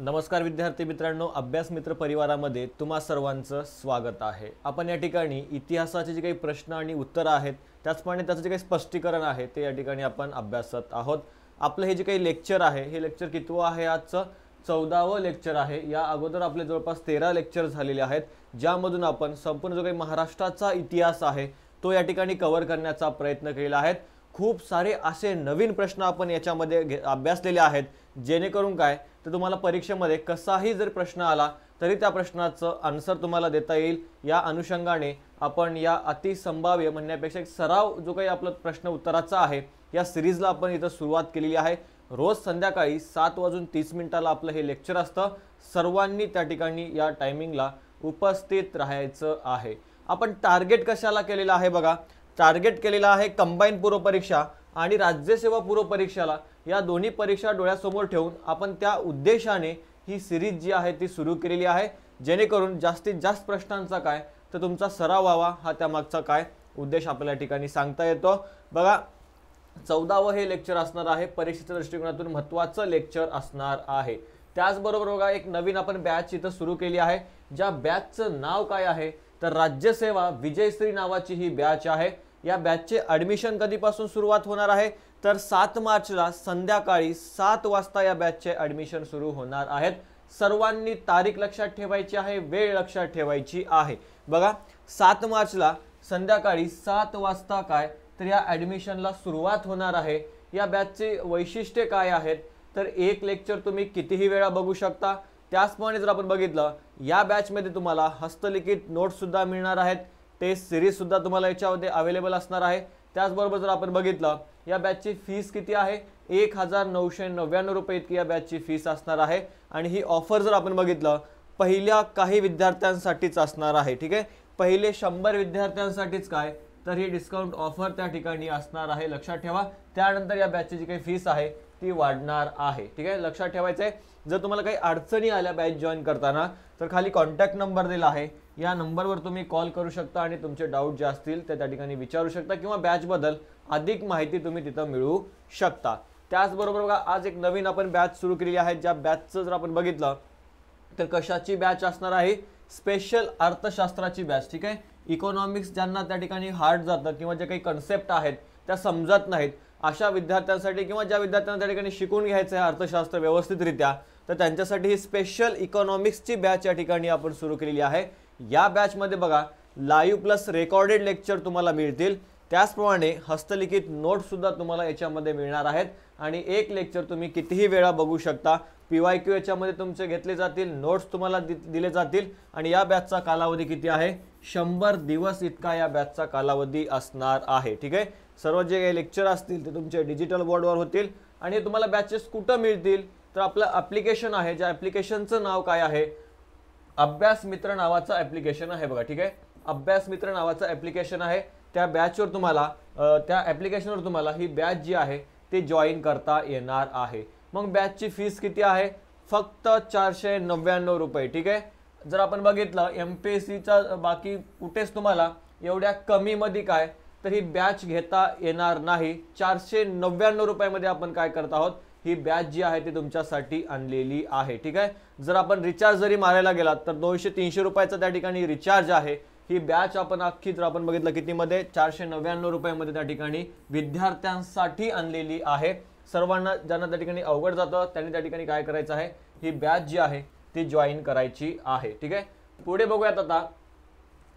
नमस्कार विद्यार्थी मित्रांनो, अभ्यास मित्र परिवारामध्ये तुम्हा सर्वांचं स्वागत आहे। आपण या ठिकाणी इतिहासाचे जे काही प्रश्न आणि उत्तर आहेत त्याचप्रमाणे त्याचे जे काही स्पष्टीकरण आहे ते या ठिकाणी आपण अभ्यासत आहोत। आपलं हे जे काही लेक्चर आहे हे लेक्चर कितवं आहे? आजचं 14वं लेक्चर आहे। या अगोदर आपले जवळपास 13 लेक्चर झालेले आहेत, ज्यामधून आपण संपूर्ण जो काही महाराष्ट्राचा इतिहास आहे तो या ठिकाणी कव्हर करण्याचा प्रयत्न केला आहे। खूप सारे असे नवीन प्रश्न आपण याच्यामध्ये अभ्यासलेले आहेत, जेणेकरून काय तर तुम्हाला परीक्षेमध्ये कसाही जर प्रश्न आला तरी त्या प्रश्नाचं आन्सर तुम्हाला देता येईल। या अनुषंगाने आपण या अतिसंभाव्य म्हणण्यापेक्षा एक सराव जो काही आपला प्रश्न उत्तराचा आहे या सिरीजला आपण इथं सुरुवात केलेली आहे। रोज संध्याकाळी 7:30 आपलं हे लेक्चर असतं। सर्वांनी त्या ठिकाणी या टायमिंगला उपस्थित राहायचं आहे। आपण टार्गेट कशाला केलेला आहे? बघा, टार्गेट केलेला आहे कंबाईन पूर्व परीक्षा आणि राज्यसेवा पूर्व परीक्षाला। या दोन्ही परीक्षा डोळ्यासमोर ठेवून आपण त्या उद्देशाने ही सीरीज जी आहे ती सुरू केलेली आहे, जेणेकरून जास्तीत जास्त प्रश्नांचा काय तर तुमचा सराव व्हावा, हा त्यामागचा काय उद्देश आपल्या ठिकाणी सांगता येतो। बघा, 14वं हे लेक्चर असणार आहे, परीक्षेच्या दृष्टिकोनातून महत्त्वाचं लेक्चर असणार आहे। त्याचबरोबर बघा, एक नवीन आपण बॅच इथं सुरू केली आहे, ज्या बॅचचं नाव काय आहे तर राज्यसेवा विजयश्री नावाची ही बॅच आहे। या बॅचचे ॲडमिशन कधीपासून सुरुवात होणार आहे तर 7 मार्चला संध्याकाळी 7 वाजता या बॅचचे ॲडमिशन सुरू होणार आहेत। सर्वांनी तारीख लक्षात ठेवायची आहे, वेळ लक्षात ठेवायची आहे। बघा, 7 मार्चला संध्याकाळी 7 वाजता काय तर या ॲडमिशनला सुरुवात होणार आहे। या बॅचचे वैशिष्ट्ये काय आहेत तर एक लेक्चर तुम्ही कितीही वेळा बघू शकता। त्याचप्रमाणे जर आपण बघितलं, या बॅचमध्ये तुम्हाला हस्तलिखित नोट्ससुद्धा मिळणार आहेत, टेस्ट सिरीजसुद्धा तुम्हाला याच्यामध्ये अवेलेबल असणार आहे। त्याचबरोबर जर आपण बघितलं, या बॅचची फीस किती आहे? 1999 रुपये इतकी या बॅचची फीस असणार आहे। आणि ही ऑफर जर आपण बघितलं, पहिल्या काही विद्यार्थ्यांसाठीच असणार आहे, ठीक आहे? पहिले 100 विद्यार्थ्यांसाठीच काय तर ही डिस्काउंट ऑफर त्या ठिकाणी असणार आहे, लक्षात ठेवा। त्यानंतर या बॅचची जी काही फीस आहे ती वाढणार आहे, ठीक आहे, लक्षात ठेवायचं आहे। जर तुम्हाला काही अडचणी आल्या बॅच जॉईन करताना तर खाली कॉन्टॅक्ट नंबर दिला आहे, या नंबरवर तुम्ही कॉल करू शकता आणि तुमचे डाऊट जे असतील ते त्या ठिकाणी विचारू शकता, किंवा बॅचबद्दल अधिक माहिती तुम्ही तिथं मिळवू शकता। त्याचबरोबर बघा, आज एक नवीन आपण बॅच सुरू केलेली आहे, ज्या बॅचचं जर आपण बघितलं तर कशाची बॅच असणार आहे? स्पेशल अर्थशास्त्राची बॅच, ठीक आहे? इकॉनॉमिक्स ज्यांना त्या ठिकाणी हार्ड जातं किंवा जे काही कन्सेप्ट आहेत त्या समजत नाहीत अशा विद्यार्थ्यांसाठी, किंवा ज्या विद्यार्थ्यांना त्या ठिकाणी शिकून घ्यायचं आहे अर्थशास्त्र व्यवस्थितरित्या, तर त्यांच्यासाठी ही स्पेशल इकॉनॉमिक्सची बॅच या ठिकाणी आपण सुरू केलेली आहे। या बॅचमध्ये बघा, लाईव्ह प्लस रेकॉर्डेड लेक्चर तुम्हाला मिळतील, त्याचप्रमाणे हस्तलिखित नोट्ससुद्धा तुम्हाला याच्यामध्ये मिळणार आहेत। आणि एक लेक्चर तुम्ही कितीही वेळा बघू शकता, PYQ याच्यामध्ये तुमचे घेतले जातील, नोट्स तुम्हाला दिले जातील। आणि या बॅचचा कालावधी किती आहे? 100 दिवस इतका या बॅचचा कालावधी असणार आहे, ठीक आहे? सर्व जे काही लेक्चर असतील ते तुमचे डिजिटल बोर्डवर होतील। आणि तुम्हाला बॅचेस कुठं मिळतील तर आपलं ॲप्लिकेशन आहे, ज्या ॲप्लिकेशनचं नाव काय आहे? अभ्यास मित्र नावाचं ॲप्लिकेशन आहे बघा, ठीक आहे? अभ्यास मित्र नावाचं ॲप्लिकेशन आहे। त्या बॅचवर तुम्हाला त्या ॲप्लिकेशनवर तुम्हाला ही बॅच जी आहे ते जॉईन करता येणार आहे। मग बॅचची फीस किती आहे? फक्त 499 रुपये, ठीक आहे? जर आपण बघितलं, MPSCचा बाकी कुठेच तुम्हाला एवढ्या कमीमध्ये काय तर ही बॅच घेता येणार नाही। 499 रुपयामध्ये आपण काय करत आहोत, ही बॅच जी आहे ती तुमच्यासाठी आणलेली आहे, ठीक आहे? जर आपण रिचार्ज जरी मारायला गेलात तर 200-300 रुपयाचा त्या ठिकाणी रिचार्ज आहे। ही बॅच आपण अख्खी जर आपण बघितलं कितीमध्ये, 499 रुपयामध्ये त्या ठिकाणी विद्यार्थ्यांसाठी आणलेली आहे। सर्वांना ज्यांना त्या ठिकाणी अवघड जातं त्यांनी त्या ठिकाणी काय करायचं आहे, ही बॅच जी आहे ती जॉईन करायची आहे, ठीक आहे? पुढे बघूयात आता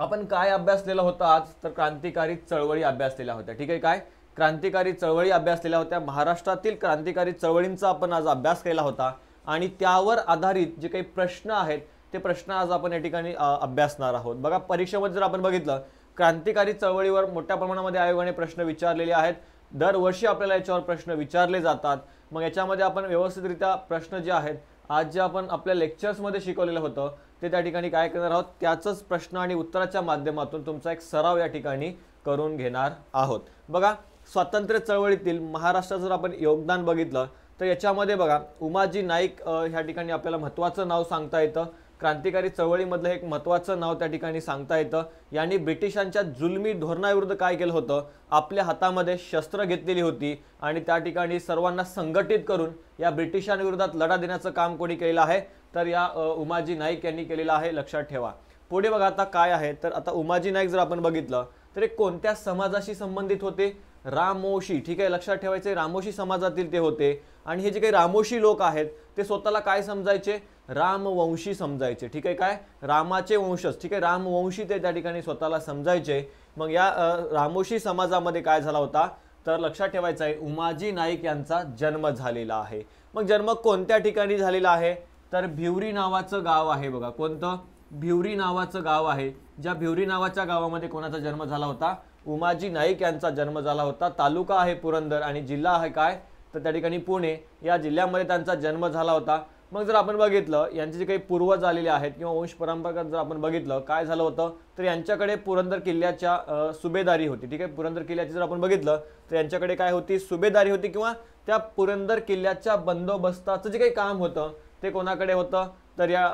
आपण काय अभ्यासलेला होता आज, तर क्रांतिकारी चळवळी अभ्यासलेल्या होत्या, ठीक आहे? काय क्रांतिकारी चळवळी अभ्यासलेल्या होत्या। महाराष्ट्रातील क्रांतिकारी चळवळींचा आपण आज अभ्यास केला होता आणि त्यावर आधारित जे काही प्रश्न आहेत ते प्रश्न आज आपण या ठिकाणी अभ्यासणार आहोत। बघा, परीक्षेमध्ये जर आपण बघितलं, क्रांतिकारी चळवळीवर मोठ्या प्रमाणामध्ये आयोगाने प्रश्न विचारलेले आहेत। दरवर्षी आपल्याला याच्यावर प्रश्न विचारले जातात। मग याच्यामध्ये आपण व्यवस्थितरित्या प्रश्न जे आहेत आज जे आपण आपल्या लेक्चर्समध्ये शिकवलेलं होतं ते त्या ठिकाणी काय करणार आहोत, त्याचंच प्रश्न आणि उत्तराच्या माध्यमातून तुमचा एक सराव या ठिकाणी करून घेणार आहोत। बघा, स्वातंत्र्य चळवळीतील महाराष्ट्राचं जर आपण योगदान बघितलं तर याच्यामध्ये बघा, उमाजी नाईक ह्या ठिकाणी आपल्याला महत्त्वाचं नाव सांगता येतं। क्रांतिकारी चळवळीमधलं एक महत्त्वाचं नाव त्या ठिकाणी सांगता येतं। यांनी ब्रिटिशांच्या जुलमी धोरणाविरुद्ध काय केलं होतं, आपल्या हातामध्ये शस्त्र घेतलेली होती आणि त्या ठिकाणी सर्वांना संघटित करून या ब्रिटिशांविरोधात लढा देण्याचं काम कोणी केलं आहे तर या उमाजी नाईक यांनी केलेलं आहे, लक्षात ठेवा। पुढे बघा आता काय आहे, तर आता उमाजी नाईक जर आपण बघितलं तर कोणत्या समाजाशी संबंधित होते, रामोशी, ठीक आहे लक्षात ठेवायचे, रामोशी समाजातील ते होते। आणि हे जे काही रामोशी लोक आहेत ते स्वतःला काय समजायचे, रामवंशी समजायचे, ठीक आहे, काय रामाचे वंशज, ठीक आहे रामवंशी ते त्या ठिकाणी स्वतःला समजायचे। मग या रामोशी समाजामध्ये काय झाला होता तर लक्षात ठेवायचं आहे उमाजी नाईक यांचा जन्म झालेला आहे। मग जन्म कोणत्या ठिकाणी झालेला आहे तर भिवरी नावाचं गाव आहे, बघा कोणतं भिवरी नावाचं गाव आहे, ज्या भिवरी नावाच्या गावामध्ये कोणाचा जन्म झाला होता, उमाजी नाईक यांचा जन्म झाला होता। तालुका आहे पुरंदर आणि जिल्हा आहे काय तर त्या ठिकाणी पुणे, या जिल्ह्यामध्ये त्यांचा जन्म झाला होता। मग जर आपण बघितलं यांचे जे काही पूर्वज आलेले आहेत किंवा वंश परंपरा जर आपण बघितलं काय झालं होतं तर यांच्याकडे पुरंदर किल्ल्याच्या सुभेदारी होती, ठीक आहे पुरंदर किल्ल्याची जर आपण बघितलं तर यांच्याकडे काय होती, सुभेदारी होती किंवा त्या पुरंदर किल्ल्याच्या बंदोबस्ताचं जे काही काम होतं ते कोणाकडे होतं तर या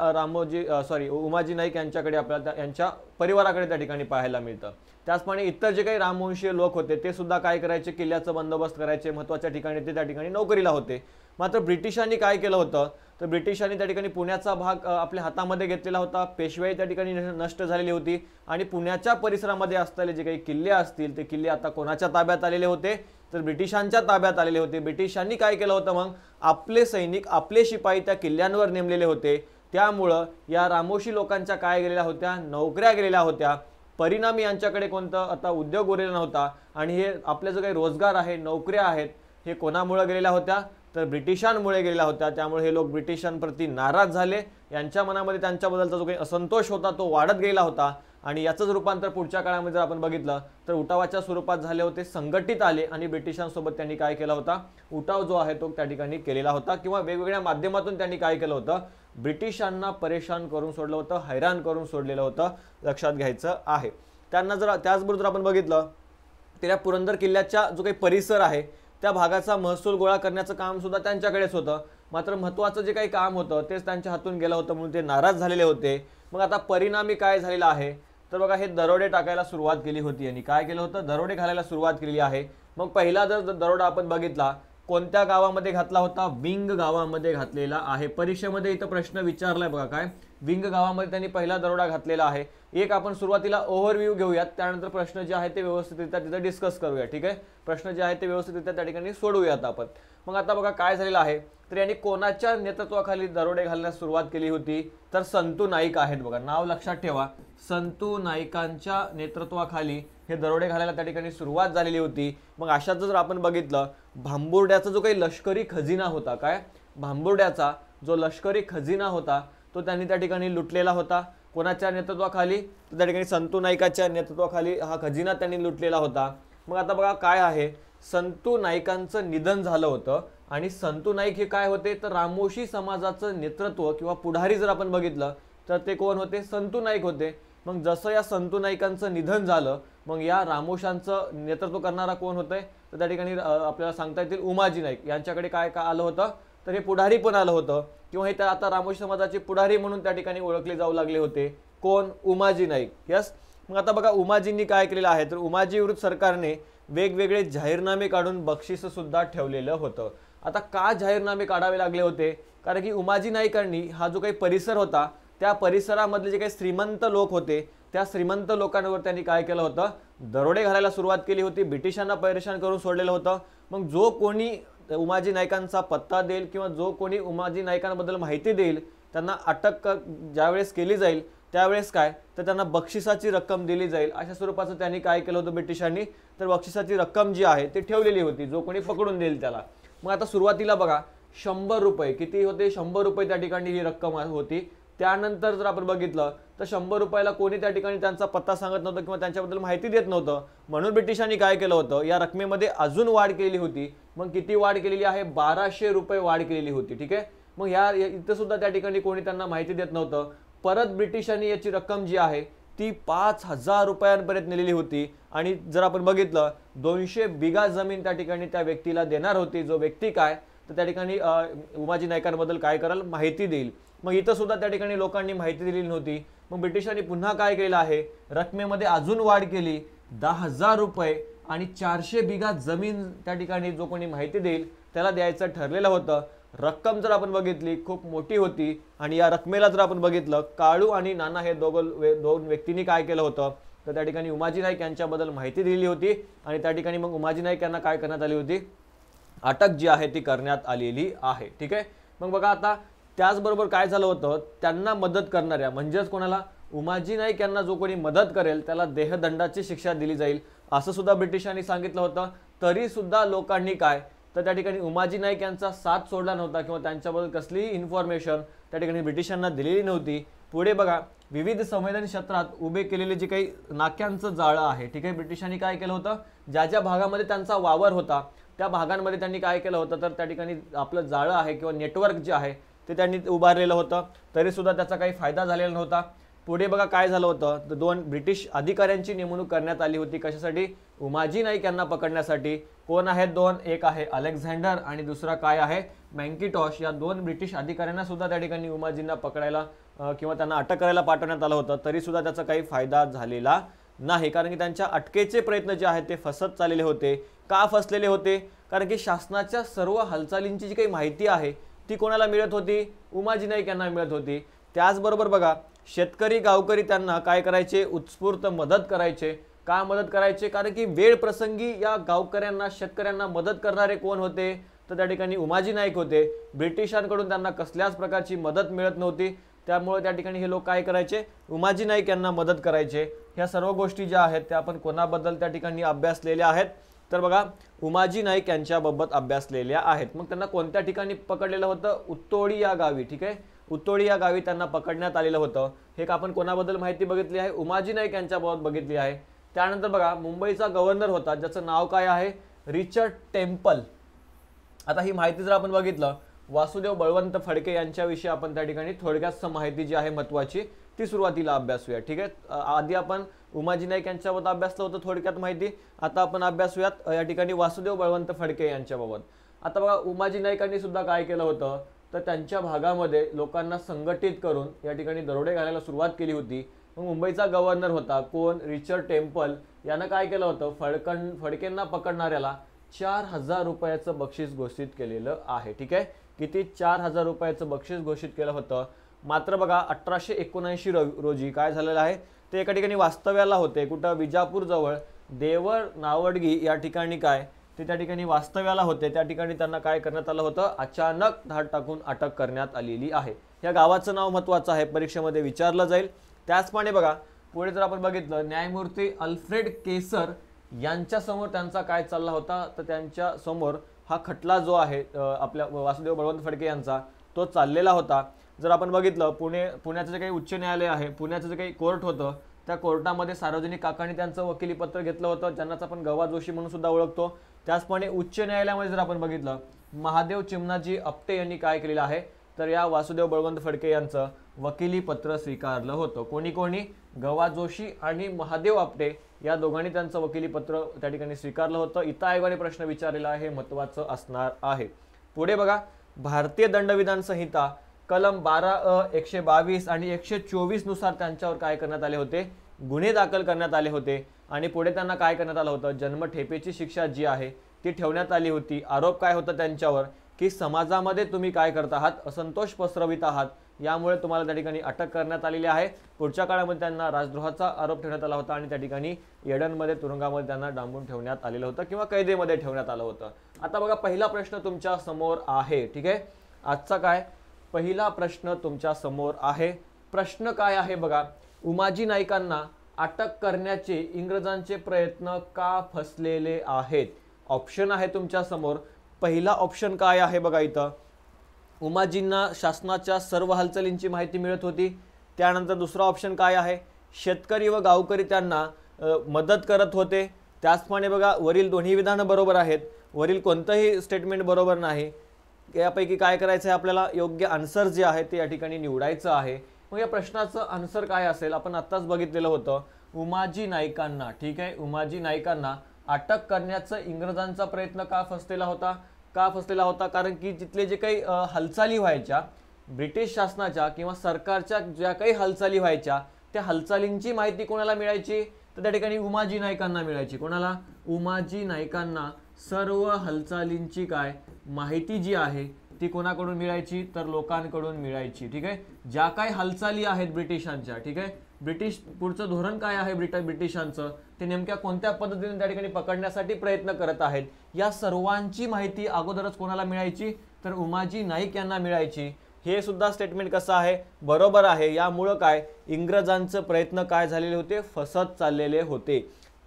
उमाजी नाईक यांच्याकडे, आपल्याला यांच्या परिवाराकडे त्या ठिकाणी पाहायला मिळतं। त्याचप्रमाणे इतर जे काही रामवंशीय लोक होते ते सुद्धा काय करायचे, किल्ल्याचा बंदोबस्त करायचे, महत्त्वाच्या ठिकाणी ते त्या ठिकाणी नोकरीला होते। मात्र ब्रिटिशांनी काय केलं होतं तर ब्रिटिशांनी त्या ठिकाणी पुण्याचा भाग आपल्या हातामध्ये घेतलेला होता, पेशवाई त्या ठिकाणी नष्ट झालेली होती आणि पुण्याच्या परिसरामध्ये असलेले जे काही किल्ले असतील ते किल्ले आता कोणाच्या ताब्यात आलेले होते तर ब्रिटिशांच्या ताब्यात आलेले होते। ब्रिटिशांनी काय केलं होतं, मग आपले सैनिक आपले शिपाई त्या किल्ल्यांवर नेमलेले होते, त्यामुळं या रामोशी लोकांच्या काय गेलेल्या होत्या, नोकऱ्या गेलेल्या होत्या। परिणामी यांच्याकडे कोणतं आता उद्योग उरलेला नव्हता आणि हे आपले जे काही रोजगार आहे, नोकऱ्या आहेत हे कोणामुळे गेलेल्या होत्या तर ब्रिटिशांमुळे गेलेल्या होत्या। त्यामुळे हे लोक ब्रिटिशांप्रती नाराज झाले, यांच्या मनामध्ये त्यांच्याबद्दलचा जो काही असंतोष होता तो वाढत गेलेला होता आणि याचंच रूपांतर पुढच्या काळामध्ये जर आपण बघितलं तर उठावाच्या स्वरूपात झाले होते, संघटित आले आणि ब्रिटिशांसोबत त्यांनी काय केला होता, उठाव जो आहे तो त्या ठिकाणी केलेला होता किंवा वेगवेगळ्या माध्यमातून त्यांनी काय केलं होतं, ब्रिटिशांना परेशान करून सोडलं होतं, हैराण करून सोडलेलं होतं, लक्षात घ्यायचं आहे। त्यांना जर त्याचबरोबर आपण बघितलं तर या पुरंदर किल्ल्याचा जो काही परिसर आहे त्या भागाचा महसूल गोळा करण्याचं काम सुद्धा त्यांच्याकडेच होतं। मात्र महत्त्वाचं जे काही काम होतं तेच त्यांच्या हातून गेलं होतं म्हणून ते नाराज झालेले होते। मग आता परिणामी काय झालेला आहे तर बघा हे दरोडे टाकायला सुरुवात केली होती, यांनी काय केलं होतं, दरोडे घालायला सुरुवात केली आहे। मग पहिला जर दरोडा आपण बघितला कोणत्या गावामध्ये घातला होता, विंग गावामध्ये घातलेला आहे। परीक्षेमध्ये इथं प्रश्न विचारलाय बघा काय, विंग गावामध्ये त्यांनी पहिला दरोडा घातलेला आहे। एक आपण सुरुवातीला ओव्हरव्ह्यू घेऊयात, त्यानंतर प्रश्न जे आहे ते व्यवस्थितरित्या तिथं डिस्कस करूया, ठीक आहे प्रश्न जे आहे ते व्यवस्थितरित्या त्या ठिकाणी सोडवूयात आपण। मग आता बघा काय झालेलं आहे तर यांनी कोणाच्या नेतृत्वाखाली दरोडे घालण्यास सुरुवात केली होती तर संतू नाईक आहेत, बघा नाव लक्षात ठेवा, संतू नाईकांच्या नेतृत्वाखाली हे दरोडे घालायला त्या ठिकाणी सुरुवात झालेली होती। मग अशाच जर आपण बघितलं भांबुर्ड्याचा जो काही लष्करी खजिना होता, काय भांबुर्ड्याचा जो लष्करी खजिना होता तो त्यांनी त्या ठिकाणी लुटलेला होता, कोणाच्या नेतृत्वाखाली तर त्या ठिकाणी संतू नाईकाच्या नेतृत्वाखाली हा खजिना त्यांनी लुटलेला होता। मग आता बघा काय आहे, संतू नाईकांचं निधन झालं होतं आणि संतू नाईक हे काय होते तर रामोशी समाजाचं नेतृत्व किंवा पुढारी जर आपण बघितलं तर ते कोण होते, संतू नाईक होते। मग जसं या संतू नाईकांचं निधन झालं मग या रामोशांचं नेतृत्व करणारा कोण होतंय तर त्या ठिकाणी आपल्याला सांगता येतील उमाजी नाईक, यांच्याकडे काय काय आलं होतं तर हे पुढारी पण आलं होतं किंवा हे त्या आता रामोशी समाजाचे पुढारी म्हणून त्या ठिकाणी ओळखले जाऊ लागले होते, कोण, उमाजी नाईक, यस। मग आता बघा उमाजींनी काय केलेलं आहे तर उमाजी विरुद्ध सरकारने वेगवेगळे जाहीरनामे काढून बक्षिसंसुद्धा ठेवलेलं होतं। आता का जाहीरनामे काढावे लागले होते कारण की उमाजी नाईकांनी हा जो काही परिसर होता त्या परिसरामधले जे काही श्रीमंत लोक होते त्या श्रीमंत लोकांवर त्यांनी काय केलं होतं, दरोडे घालायला सुरुवात केली होती, ब्रिटिशांना परेशान करून सोडलेलं होतं। मग जो कोणी उमाजी नाईकांचा पत्ता देईल किंवा जो कोणी उमाजी नाईकांबद्दल माहिती देईल त्यांना अटक ज्यावेळेस केली जाईल त्यावेळेस काय तर त्यांना बक्षिसाची रक्कम दिली जाईल, अशा स्वरूपाचं त्यांनी काय केलं होतं ब्रिटिशांनी, तर बक्षिसाची रक्कम जी आहे ती ठेवलेली होती जो कोणी पकडून देईल त्याला। मग आता सुरुवातीला बघा 100 रुपये किती होते, 100 रुपये त्या ठिकाणी ही रक्कम होती। त्यानंतर जर आपण बघितलं तर 100 रुपयाला कोणी त्या ठिकाणी त्यांचा पत्ता सांगत नव्हतं किंवा त्यांच्याबद्दल माहिती देत नव्हतं म्हणून ब्रिटिशांनी काय केलं होतं, या रकमेमध्ये अजून वाढ केलेली होती। मग किती वाढ केलेली आहे, 1200 रुपये वाढ केलेली होती, ठीक आहे। मग ह्या इथंसुद्धा त्या ठिकाणी कोणी त्यांना माहिती देत नव्हतं, परत ब्रिटिशांनी याची रक्कम जी आहे ती 5000 रुपयांपर्यंत नेलेली होती आणि जर आपण बघितलं 200 बिघा जमीन त्या ठिकाणी त्या व्यक्तीला देणार होती, जो व्यक्ती काय तर त्या ठिकाणी उमाजी नायकांबद्दल काय कराल माहिती देईल। मग इथं सुद्धा त्या ठिकाणी लोकांनी माहिती दिली नव्हती। मग ब्रिटिशांनी पुन्हा काय केलं आहे रकमेमध्ये अजून वाढ केली 10,000 रुपये आणि 400 बिघा जमीन त्या ठिकाणी जो कोणी माहिती देईल त्याला द्यायचं ठरलेलं होतं। रक्कम जर आपण बघितली खूप मोठी होती आणि या रकमेला जर आपण बघितलं काळू आणि नाना हे दोन व्यक्तींनी काय केलं होतं तर त्या ठिकाणी उमाजी नाईक यांच्याबद्दल माहिती दिली होती आणि त्या ठिकाणी मग उमाजी नाईक यांना काय करण्यात आली होती अटक जी आहे ती करण्यात आलेली आहे। ठीक आहे मग बघा आता त्याचबरोबर काय झालं होतं त्यांना मदत करणाऱ्या म्हणजे कोणाला उमाजी नाईक यांना जो कोणी मदत करेल त्याला देहदंडाची शिक्षा दिली जाईल असं सुद्धा ब्रिटिशांनी सांगितलं होतं। तरी सुद्धा लोकांनी काय तर त्या ठिकाणी उमाजी नाईक यांचा साथ सोडला नव्हता किंवा त्यांच्याबद्दल कसली इन्फॉर्मेशन त्या ठिकाणी ब्रिटिशांना दिलेली नव्हती। पुढे बघा विविध संवेदनशील क्षेत्रात उभे केलेले जे काही नाक्यांचं जाळं आहे ठीक आहे ब्रिटिशांनी काय केलं होतं ज्या ज्या भागामध्ये त्यांचा वावर होता त्या भागांमध्ये त्यांनी काय केलं होतं तर त्या ठिकाणी आपलं जाळं आहे किंवा नेटवर्क जे आहे ते त्यांनी उभारलेलं होतं। तरी सुद्धा त्याचा काही फायदा झालेला नव्हता। पुढे बघा काय झालं होतं तर दोन ब्रिटिश अधिकाऱ्यांची नेमणूक करण्यात आली होती कशासाठी उमाजी नाईक यांना पकडण्यासाठी। कोण आहेत दोन एक आहे अलेक्झांडर आणि दुसरा काय आहे मॅन्किटॉश। या दोन ब्रिटिश अधिकाऱ्यांना सुद्धा त्या ठिकाणी उमाजींना पकडायला किंवा त्यांना अटक करायला पाठवण्यात आलं होतं। तरी सुद्धा त्याचा काही फायदा झालेला नाही कारण की त्यांच्या अटकेचे प्रयत्न जे आहेत ते फसत चाललेले होते। का फसलेले होते कारण की शासनाच्या सर्व हालचालींची जी काही माहिती आहे ती कोणाला मिळत होती उमाजी नाईक यांना मिळत होती। त्याचबरोबर बघा शेतकरी गावकरी त्यांना काय करायचे उत्स्फूर्त मदत करायचे। का मदत करायचे कारण की वेळ प्रसंगी या गावकऱ्यांना शेतकऱ्यांना मदत करणारे कोण होते तर त्या ठिकाणी उमाजी नाईक होते। ब्रिटिशांकडून त्यांना कसल्याच प्रकारची मदत मिळत नव्हती त्यामुळे त्या ठिकाणी हे लोक काय करायचे उमाजी नाईक यांना मदत करायचे। ह्या सर्व गोष्टी ज्या आहेत त्या आपण कोणाबद्दल त्या ठिकाणी अभ्यासलेल्या आहेत तर बघा उमाजी नाईक यांच्याबाबत अभ्यासलेल्या आहेत। मग त्यांना कोणत्या ठिकाणी पकडलेलं होतं उत्तोळी या गावी ठीक आहे उत्तोळी या गावी त्यांना पकडण्यात आलेलं होतं। हे आपण कोणाबद्दल माहिती बघितली आहे उमाजी नाईक यांच्याबाबत बघितली आहे। त्यानंतर बघा मुंबईचा गव्हर्नर होता ज्याचं नाव काय आहे रिचर्ड टेम्पल। आता ही माहिती जर आपण बघितलं वासुदेव बळवंत फडके यांच्याविषयी आपण त्या ठिकाणी थोडक्यात माहिती जी आहे महत्त्वाची ती सुरुवातीला अभ्यासूया ठीक आहे। आधी आपण उमाजी नाईक यांच्याबाबत अभ्यासलं होतं थोडक्यात माहिती आता आपण अभ्यासूयात या ठिकाणी वासुदेव बळवंत फडके यांच्याबाबत। आता बघा उमाजी नाईकांनी सुद्धा काय केलं होतं तर त्यांच्या भागामध्ये लोकांना संघटित करून या ठिकाणी दरोडे घालायला सुरुवात केली होती। मग मुंबईचा गव्हर्नर होता कोण रिचर्ड टेम्पल यानं काय केलं होतं फडकेंना पकडणाऱ्याला 4,000 रुपयाचं बक्षीस घोषित केलेलं आहे ठीक आहे। किती 4,000 रुपयाचं बक्षीस घोषित केलं होतं। मात्र बघा 1879 रोजी काय झालेलं आहे ते एका ठिकाणी वास्तव्याला होते कुठं विजापूरजवळ देवर नावडगी या ठिकाणी काय ते त्या ठिकाणी वास्तव्याला होते। त्या ठिकाणी त्यांना काय करण्यात आलं होतं अचानक धाड टाकून अटक करण्यात आलेली आहे। या गावाचं नाव महत्त्वाचं आहे परीक्षेमध्ये विचारलं जाईल। त्याचप्रमाणे बघा पुढे जर आपण बघितलं न्यायमूर्ती अल्फ्रेड केसर यांच्यासमोर त्यांचा काय चालला होता तर त्यांच्यासमोर हा खटला जो आहे आपल्या वासुदेव बळवंत फडके यांचा तो चाललेला होता। जर आपण बघितलं पुण्याचं जे काही उच्च न्यायालय आहे पुण्याचं जे काही कोर्ट होतं त्या कोर्टामध्ये सार्वजनिक काकांनी त्यांचं वकिलीपत्र घेतलं होतं ज्यांनाच आपण गवा जोशी म्हणून सुद्धा ओळखतो। त्याचप्रमाणे उच्च न्यायालयामध्ये जर आपण बघितलं महादेव चिमणाजी आपटे यांनी काय केलेलं आहे तर या वासुदेव बळवंत फडके यांचं वकिलीपत्र स्वीकारलं होतं। कोणी कोणी गवा जोशी आणि महादेव आपटे या दोघांनी त्यांचं वकिलीपत्र त्या ठिकाणी स्वीकारलं होतं। इथं आयोगाने प्रश्न विचारलेला आहे महत्त्वाचं असणार आहे। पुढे बघा भारतीय दंडविधान संहिता कलम 12 अ 122 आणि 124 नुसार त्यांच्यावर काय करण्यात आले होते गुन्हे दाखल करण्यात आले होते आणि पुढे त्यांना काय करण्यात आलं होतं जन्मठेपेची शिक्षा जी आहे ती ठेवण्यात आली होती। आरोप काय होता त्यांच्यावर की समाजामध्ये तुम्ही काय करत आहात असंतोष पसरवित आहात यामुळे तुम्हाला त्या ठिकाणी अटक करण्यात आलेली आहे। पुढच्या काळामध्ये त्यांना राजद्रोहाचा आरोप ठेवण्यात आला होता आणि त्या ठिकाणी एडनमध्ये तुरुंगामध्ये त्यांना डांबून ठेवण्यात आलेलं होतं किंवा कैदेमध्ये ठेवण्यात आलं होतं। आता बघा पहिला प्रश्न तुमच्या समोर आहे ठीक आहे। आजचा काय पहिला प्रश्न तुमच्या समोर आहे। प्रश्न काय आहे बघा उमाजी नाईकांना अटक करण्याचे इंग्रजांचे प्रयत्न का फसलेले आहेत। ऑप्शन आहे तुमच्या समोर पहिला ऑप्शन काय आहे बघा इथं उमाजींना शासनाच्या सर्व हालचालींची माहिती मिळत होती। त्यानंतर दुसरा ऑप्शन काय आहे शेतकरी व गावकरी त्यांना मदत करत होते। त्याचप्रमाणे बघा वरील दोन्ही विधानं बरोबर आहेत वरील कोणतंही स्टेटमेंट बरोबर नाही। यापैकी काय करायचं आहे आपल्याला योग्य आन्सर जे आहे ते या ठिकाणी निवडायचं आहे। मग या प्रश्नाचं आन्सर काय असेल आपण आत्ताच बघितलेलं होतं उमाजी नाईकांना ठीक आहे उमाजी नाईकांना अटक करण्याचा इंग्रजांचा प्रयत्न का फसलेला होता का फसलेला होता, कारण की तिथले जे काही हालचाली व्हायच्या ब्रिटिश शासनाच्या किंवा सरकारच्या ज्या काही हालचाली व्हायच्या त्या हालचालींची माहिती कोणाला मिळायची, तर त्या ठिकाणी उमाजी नायकांना मिळायची. कोणाला? उमाजी नायकांना सर्व हालचालींची काय माहिती जी आहे ती कोणाकडून मिळायची, तर लोकांकडून मिळायची. ठीक आहे, ज्या काही हालचाली आहेत ब्रिटिशांच्या, ठीक आहे, ब्रिटिश पुढचं धोरण काय आहे ब्रिटिशांचं, ते नेमक्या कोणत्या पद्धतीने त्या ठिकाणी पकडण्यासाठी प्रयत्न करत आहेत, या सर्वांची माहिती अगोदरच कोणाला मिळायची, तर उमाजी नाईक यांना मिळायची. हे सुद्धा स्टेटमेंट कसं आहे, बरोबर आहे. यामुळे काय इंग्रजांचे प्रयत्न काय झालेले होते, फसत चाललेले होते.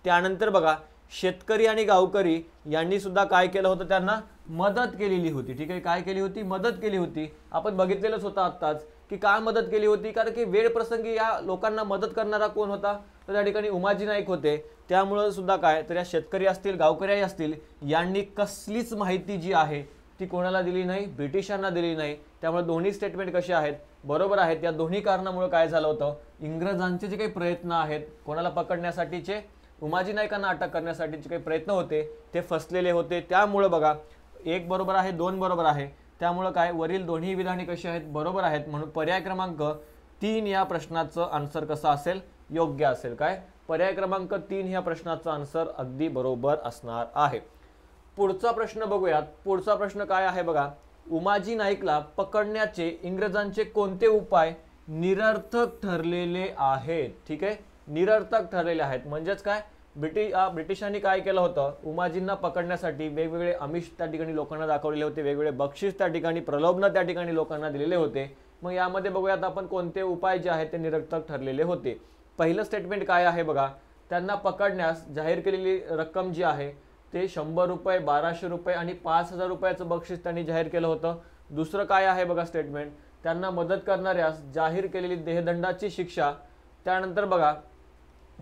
त्यानंतर बघा शेतकरी आणि गावकरी यांनी सुद्धा काय केलं होतं, त्यांना मदत केलेली होती. ठीक आहे, काय केली होती, मदत केली होती. आपण बघितलेलंच होतं आत्ताच की का मदत केली होती, कारण की वेळ प्रसंगी या लोकांना मदत करणारा कोण होता, तर त्या ठिकाणी उमाजी नाईक होते. त्यामुळे सुद्धा काय तर या शेतकरी असतील गावकरी असतील यांनी कसलीच माहिती जी आहे ती कोणाला दिली नाही, ब्रिटिशांना दिली नाही. त्यामुळे दोन्ही स्टेटमेंट कसे आहेत, बरोबर आहेत. या दोन्ही कारणामुळे काय झालं होतं, इंग्रजांचे जे काही प्रयत्न आहेत कोणाला पकडण्यासाठीचे, उमाजी नाईकांना अटक करण्यासाठीचे काही प्रयत्न होते ते फसलेले होते. त्यामुळे बघा एक बरोबर आहे, दोन बरोबर आहे. त्यामुळे काय वरील दोन्ही विधाने कशी आहेत, बरोबर आहेत. म्हणून पर्याय क्रमांक 3 या प्रश्नाचं आन्सर कसं असेल, योग्य असेल. काय पर्याय क्रमांक 3 या प्रश्नाचं आन्सर अगदी बरोबर असणार आहे. पुढचा प्रश्न बघूयात. पुढचा प्रश्न काय आहे बघा, उमाजी नाईकला पकडण्याचे इंग्रजांचे कोणते उपाय निरर्थक ठरलेले आहेत. ठीक आहे, निरर्थक ठरलेले आहेत म्हणजेच काय ब्रिटिशांनी काय केलं होतं, उमाजींना पकडण्यासाठी वेगवेगळे आमिष त्या ठिकाणी लोकांना दाखवलेले होते, वेगवेगळे बक्षीस त्या ठिकाणी प्रलोभन त्या ठिकाणी लोकांना दिलेले होते. मग यामध्ये बघूयात आपण कोणते उपाय जे आहेत ते निरर्थक ठरलेले होते. पहिलं स्टेटमेंट काय आहे बघा, त्यांना पकडण्यास जाहीर केलेली रक्कम जी आहे ते 100 रुपये, 1200 रुपये आणि 5000 रुपयाचं बक्षीस त्यांनी जाहीर केलं होतं. दुसरं काय आहे बघा स्टेटमेंट, त्यांना मदत करणाऱ्यास जाहीर केलेली देहदंडाची शिक्षा. त्यानंतर बघा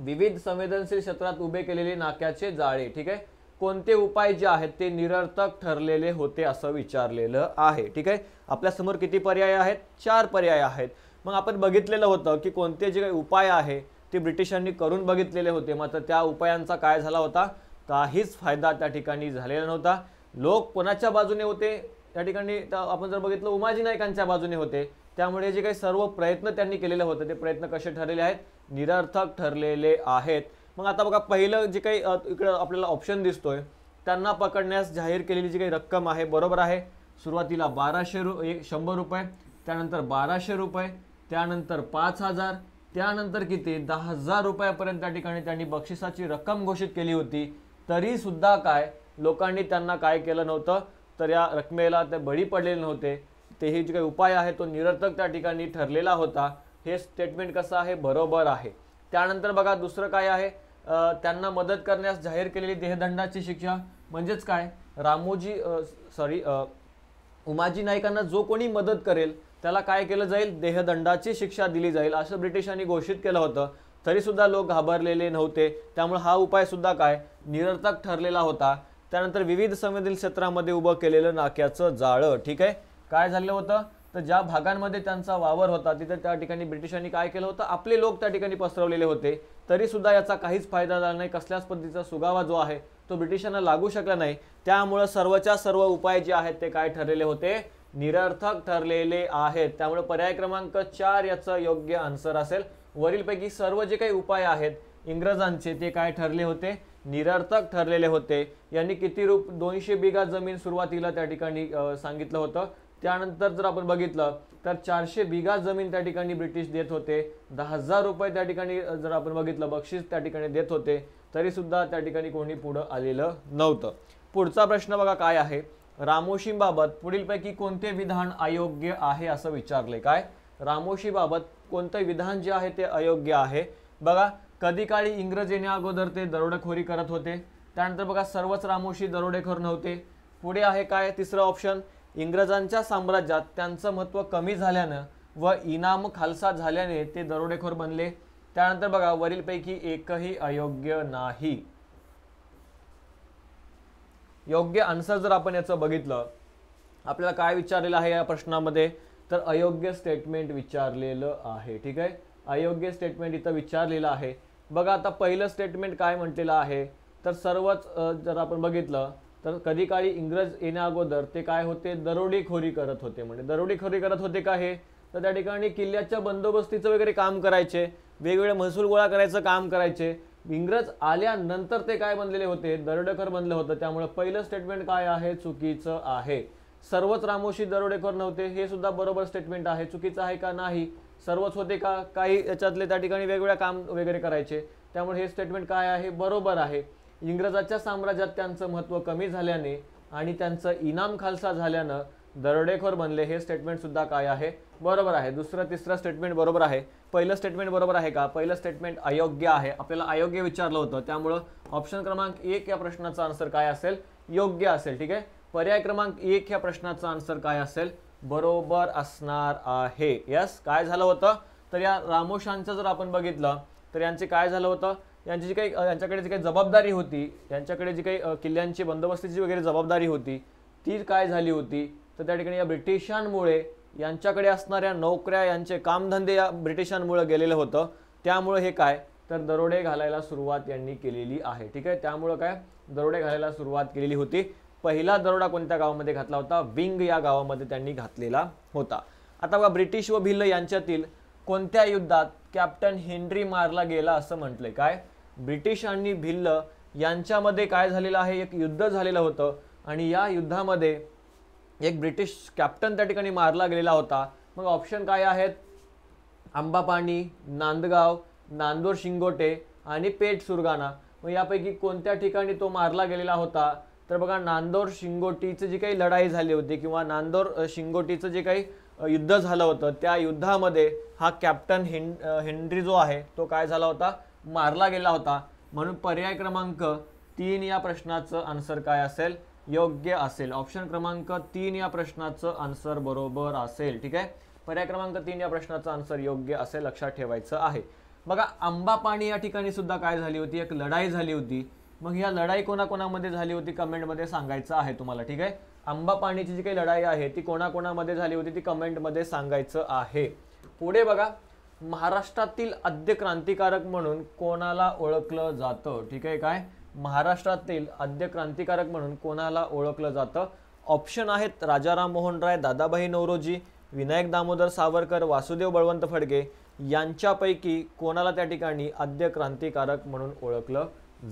विविध संवेदनशील क्षेत्रात उभे केलेले नाक्याचे जाळे. ठीक आहे, कोणते उपाय जे आहेत ते निरर्थक ठरलेले होते असं विचारलेलं आहे. ठीक आहे, आपल्यासमोर किती पर्याय आहेत, 4 पर्याय आहेत. मग आपण बघितलेलं होतं की कोणते जे काही उपाय आहे ते ब्रिटिशांनी करून बघितलेले होते, मात्र त्या उपायांचा काय झाला होता, काहीच फायदा त्या ठिकाणी झालेला नव्हता. लोक कोणाच्या बाजूने होते त्या ठिकाणी, आपण जर बघितलं उमाजी नाईकांच्या बाजूने होते. त्यामुळे जे काही सर्व प्रयत्न त्यांनी केलेले होते ते प्रयत्न कसे ठरलेले आहेत, निरर्थक ठरलेले आहेत. मग आता बघा पहिलं जे काही इकडे आपल्याला ऑप्शन दिसतोय, त्यांना पकडण्यास जाहीर केलेली जी काही रक्कम आहे बरोबर आहे. सुरुवातीला 100 रुपये, त्यानंतर 1200 रुपये, त्यानंतर 5000, त्यानंतर किती 10000 रुपयापर्यंत त्या ठिकाणी त्यांनी बक्षिसाची रक्कम घोषित केली होती. तरीसुद्धा काय लोकांनी त्यांना काय केलं नव्हतं, तर या रकमेला ते बळी पडलेले नव्हते. तेही जे काही उपाय आहे तो निरर्थक त्या ठिकाणी ठरलेला होता. हे स्टेटमेंट कसं आहे, बरोबर आहे. त्यानंतर बघा दुसरं काय आहे, त्यांना मदत करण्यास जाहीर केलेली देहदंडाची शिक्षा म्हणजेच काय उमाजी नाईकांना जो कोणी मदत करेल त्याला काय केलं जाईल, देहदंडाची शिक्षा दिली जाईल असं ब्रिटिशांनी घोषित केलं होतं. तरीसुद्धा लोक घाबरलेले नव्हते. त्यामुळे हा उपायसुद्धा काय निरर्थक ठरलेला होता. त्यानंतर विविध संवेदनशील क्षेत्रामध्ये उभं केलेलं नाक्याचं जाळं. ठीक आहे, काय झालं होतं तर ज्या भागांमध्ये त्यांचा वावर होता तिथे त्या ठिकाणी ब्रिटिशांनी काय केलं होतं, आपले लोक त्या ठिकाणी पसरवलेले होते. तरीसुद्धा याचा काहीच फायदा झाला नाही, कसल्याच पद्धतीचा सुगावा जो आहे तो ब्रिटिशांना लागू शकला नाही. त्यामुळे सर्वच्या सर्व उपाय जे आहेत ते काय ठरलेले होते, निरर्थक ठरलेले आहेत. त्यामुळे पर्याय क्रमांक 4 याचं योग्य आन्सर असेल. वरीलपैकी सर्व जे काही उपाय आहेत इंग्रजांचे ते काय ठरले होते, निरर्थक ठरलेले होते. यांनी किती 200 बिघा जमीन सुरुवातीला त्या ठिकाणी सांगितलं होतं. त्यानंतर जर आपण बघितलं तर 400 बिघा जमीन त्या ठिकाणी ब्रिटिश देत होते. 10000 रुपये त्या ठिकाणी जर आपण बघितलं बक्षीस त्या ठिकाणी देत होते. तरीसुद्धा त्या ठिकाणी कोणी पुढं आलेलं नव्हतं. पुढचा प्रश्न बघा काय आहे, रामोशींबाबत पुढीलपैकी कोणते विधान अयोग्य आहे असं विचारले. काय रामोशीबाबत कोणतं विधान जे आहे ते अयोग्य आहे. बघा कधी काळी इंग्रज येण्या अगोदर ते दरोडेखोरी करत होते. त्यानंतर बघा सर्वच रामोशी दरोडेखोर नव्हते. पुढे आहे काय तिसरं ऑप्शन, इंग्रजांच्या साम्राज्यात त्यांचं महत्त्व कमी झाल्यानं व इनाम खालसा झाल्याने ते दरोडेखोर बनले. त्यानंतर बघा वरीलपैकी एकही अयोग्य नाही. योग्य आन्सर जर आपण याचं बघितलं आपल्याला काय विचारलेलं आहे या प्रश्नामध्ये, तर अयोग्य स्टेटमेंट विचारलेलं आहे. ठीक आहे, अयोग्य स्टेटमेंट इथं विचारलेलं आहे. बघा आता पहिलं स्टेटमेंट काय म्हटलेलं आहे, तर सर्वच जर आपण बघितलं तर कधीकाळी इंग्रज येण्या अगोदर ते काय होते, दरोडेखोरी करत होते। म्हणजे दरोडेखोरी करत होते का हे, तर त्या ठिकाणी किल्ल्याच्या बंदोबस्तीचं वगैरे काम करायचे, वेगवेगळे महसूल गोळा करायचं काम करायचे। इंग्रज आल्यानंतर ते काय बनलेले होते, दरोडेखोर बनले होते। त्यामुळे पहिलं स्टेटमेंट काय आहे, चुकीचं आहे। सर्वच रामोशी दरोडेखोर नव्हते हे सुद्धा बरोबर स्टेटमेंट आहे। चुकीचं आहे का, नाही। सर्वच होते का, काही याच्यातले त्या ठिकाणी वेगवेगळे काम वगैरे करायचे। त्यामुळे हे स्टेटमेंट काय आहे, बरोबर आहे। इंग्रजाच्या साम्राज्यात त्यांचं महत्त्व कमी झाल्याने आणि त्यांचं इनाम खालसा झाल्यानं दरोडेखोर बनले, हे स्टेटमेंट सुद्धा काय आहे, बरोबर आहे। दुसरा तिसरा स्टेटमेंट बरोबर आहे। पहिलं स्टेटमेंट बरोबर आहे का, पहिलं स्टेटमेंट अयोग्य आहे। आपल्याला अयोग्य विचारलं होतं, त्यामुळे ऑप्शन क्रमांक 1 या प्रश्नाचा आन्सर काय असेल, योग्य असेल। ठीक आहे, पर्याय क्रमांक 1 या प्रश्नाचा आन्सर काय असेल, बरोबर असणार आहे। यस, काय झालं होतं तर या रामोशांचं जर आपण बघितलं तर यांचे काय झालं होतं, यांची जी काही यांच्याकडे जी काही जबाबदारी होती, यांच्याकडे जी काही किल्ल्यांची बंदोबस्तीची वगैरे जबाबदारी होती ती काय झाली होती, तर त्या ठिकाणी या ब्रिटिशांमुळे यांच्याकडे असणाऱ्या नोकऱ्या, यांचे कामधंदे या ब्रिटिशांमुळे गेलेलं होतं। त्यामुळे हे काय तर दरोडे घालायला सुरुवात यांनी केलेली आहे। ठीक आहे, त्यामुळे काय दरोडे घालायला सुरुवात केलेली होती। पहिला दरोडा कोणत्या गावामध्ये घातला होता, विंग या गावामध्ये त्यांनी घातलेला होता। आता बघा, ब्रिटिश व भिल्ल यांच्यातील कोणत्या युद्धात कॅप्टन हेनरी मारला गेला असं म्हटलंय काय, ब्रिटिश आणि भिल्ल यांच्यामध्ये काय झालेलं आहे, एक युद्ध झालेलं होतं आणि या युद्धामध्ये एक ब्रिटिश कॅप्टन त्या ठिकाणी मारला गेलेला होता। मग ऑप्शन काय आहेत, आंबापाणी, नांदगाव, नांदूर शिंगोटे आणि पेठ सुरगाणा। मग यापैकी कोणत्या ठिकाणी तो मारला गेलेला होता, तर बघा नांदूर शिंगोटीचं जी काही लढाई झाली होती किंवा नांदूर शिंगोटीचं जे काही युद्ध झालं होतं त्या युद्धामध्ये हा कॅप्टन हेनरी जो आहे तो काय झाला होता, मारला गेला होता। म्हणून पर्याय क्रमांक 3 या प्रश्नाचं आन्सर काय असेल, योग्य असेल। ऑप्शन क्रमांक 3 या प्रश्नाचं आन्सर बरोबर असेल। ठीक आहे, पर्याय क्रमांक 3 या प्रश्नाचं आन्सर योग्य असेल, लक्षात ठेवायचं आहे। बघा, आंबापाणी या ठिकाणी सुद्धा काय झाली होती, एक लढाई झाली होती। मग ह्या लढाई कोणाकोणामध्ये झाली होती कमेंटमध्ये सांगायचं आहे तुम्हाला। ठीक आहे, आंबापाणीची जी काही लढाई आहे ती कोणाकोणामध्ये झाली होती ती कमेंटमध्ये सांगायचं आहे। पुढे बघा, महाराष्ट्रातील आद्य क्रांतिकारक म्हणून कोणाला ओळखलं जातं, ठीक आहे काय, महाराष्ट्रातील आद्य क्रांतिकारक म्हणून कोणाला ओळखलं जातं। ऑप्शन आहेत राजाराम मोहन राय, दादाभाई नौरोजी, विनायक दामोदर सावरकर, वासुदेव बळवंत फडके। यांच्यापैकी कोणाला त्या ठिकाणी आद्य क्रांतिकारक म्हणून ओळखलं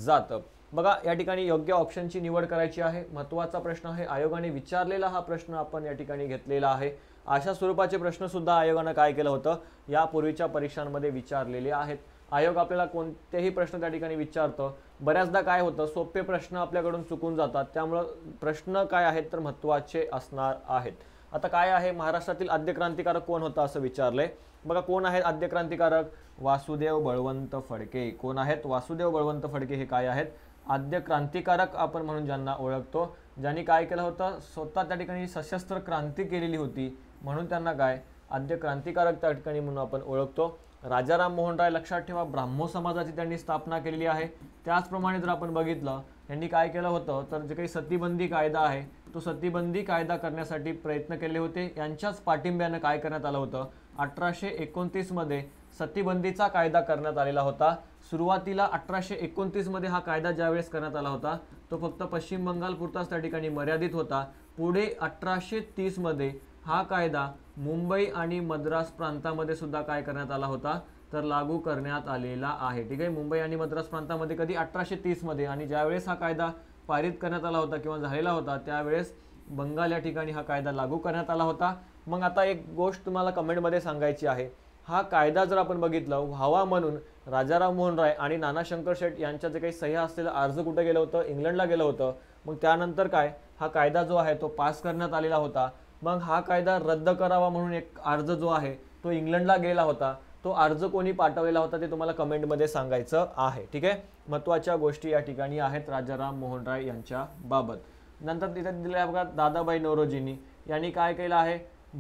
जातं। बघा, या ठिकाणी योग्य ऑप्शनची निवड करायची आहे। महत्त्वाचा प्रश्न आहे, आयोगाने विचारलेला हा प्रश्न आपण या ठिकाणी घेतलेला आहे। अशा स्वरूपाचे प्रश्नसुद्धा आयोगानं काय केलं होतं, यापूर्वीच्या परीक्षांमध्ये विचारलेले आहेत। आयोग आपल्याला कोणतेही प्रश्न त्या ठिकाणी विचारतं, बऱ्याचदा काय होतं सोपे प्रश्न आपल्याकडून चुकून जातात, त्यामुळं प्रश्न काय आहेत तर महत्त्वाचे असणार आहेत। आता काय आहे, महाराष्ट्रातील आद्य क्रांतिकारक कोण होता असं विचारले। बघा, कोण आहेत आद्य क्रांतिकारक, वासुदेव बळवंत फडके। कोण आहेत, वासुदेव बळवंत फडके हे काय आहेत आद्य क्रांतिकारक आपण म्हणून ज्यांना ओळखतो, ज्यांनी काय केलं होतं स्वतः त्या ठिकाणी सशस्त्र क्रांती केलेली होती, म्हणून त्यांना काय आद्य क्रांतिकारक त्या ठिकाणी म्हणून आपण ओळखतो। राजाराम मोहन राय, लक्षात ठेवा ब्राह्मो समाजाची त्यांनी स्थापना केलेली आहे। त्याचप्रमाणे जर आपण बघितलं त्यांनी काय केलं होतं तर जे काही सतीबंदी कायदा आहे तो सतीबंदी कायदा करण्यासाठी प्रयत्न केले होते। यांच्याच पाठिंब्यानं काय करण्यात आलं होतं, 1829 मध्ये सतीबंदीचा कायदा करण्यात आलेला होता। सुरुवातीला 1829 मध्ये हा कायदा ज्यावेळेस करण्यात आला होता तो फक्त पश्चिम बंगाल पुरताच त्या ठिकाणी मर्यादित होता। पुढे 1830 मध्ये हा कायदा मुंबई आणि मद्रास प्रांतामध्ये सुद्धा काय करण्यात आला होता तर लागू करण्यात आलेला आहे। ठीक आहे, मुंबई आणि मद्रास प्रांतामध्ये कधी 1830 मध्ये, आणि ज्यावेळेस हा कायदा पारित करण्यात आला होता किंवा झालेला होता त्यावेळेस बंगाल या ठिकाणी हा कायदा लागू करण्यात आला होता। मग आता एक गोष्ट तुम्हाला कमेंटमध्ये सांगायची आहे, हा कायदा जर आपण बघितला व्हावा म्हणून राजाराम मोहन राय आणि नाना शंकर शेठ यांच्या जे काही सह्या असलेला अर्ज कुठे गेलं होतं, इंग्लंडला गेलं होतं। मग त्यानंतर काय हा कायदा जो आहे तो पास करण्यात आलेला होता। मग हा कायदा रद्द करावा म्हणून एक अर्ज जो आहे तो इंग्लंडला गेला होता। तो अर्ज कोणी पाठवलेला होता ते तुम्हाला कमेंटमध्ये सांगायचं आहे। ठीक आहे, महत्त्वाच्या गोष्टी या ठिकाणी आहेत राजाराम मोहन राय यांच्या बाबत। नंतर तिथे दिलेल्या बघा, दादाभाई नौरोजींनी यांनी काय केलं आहे,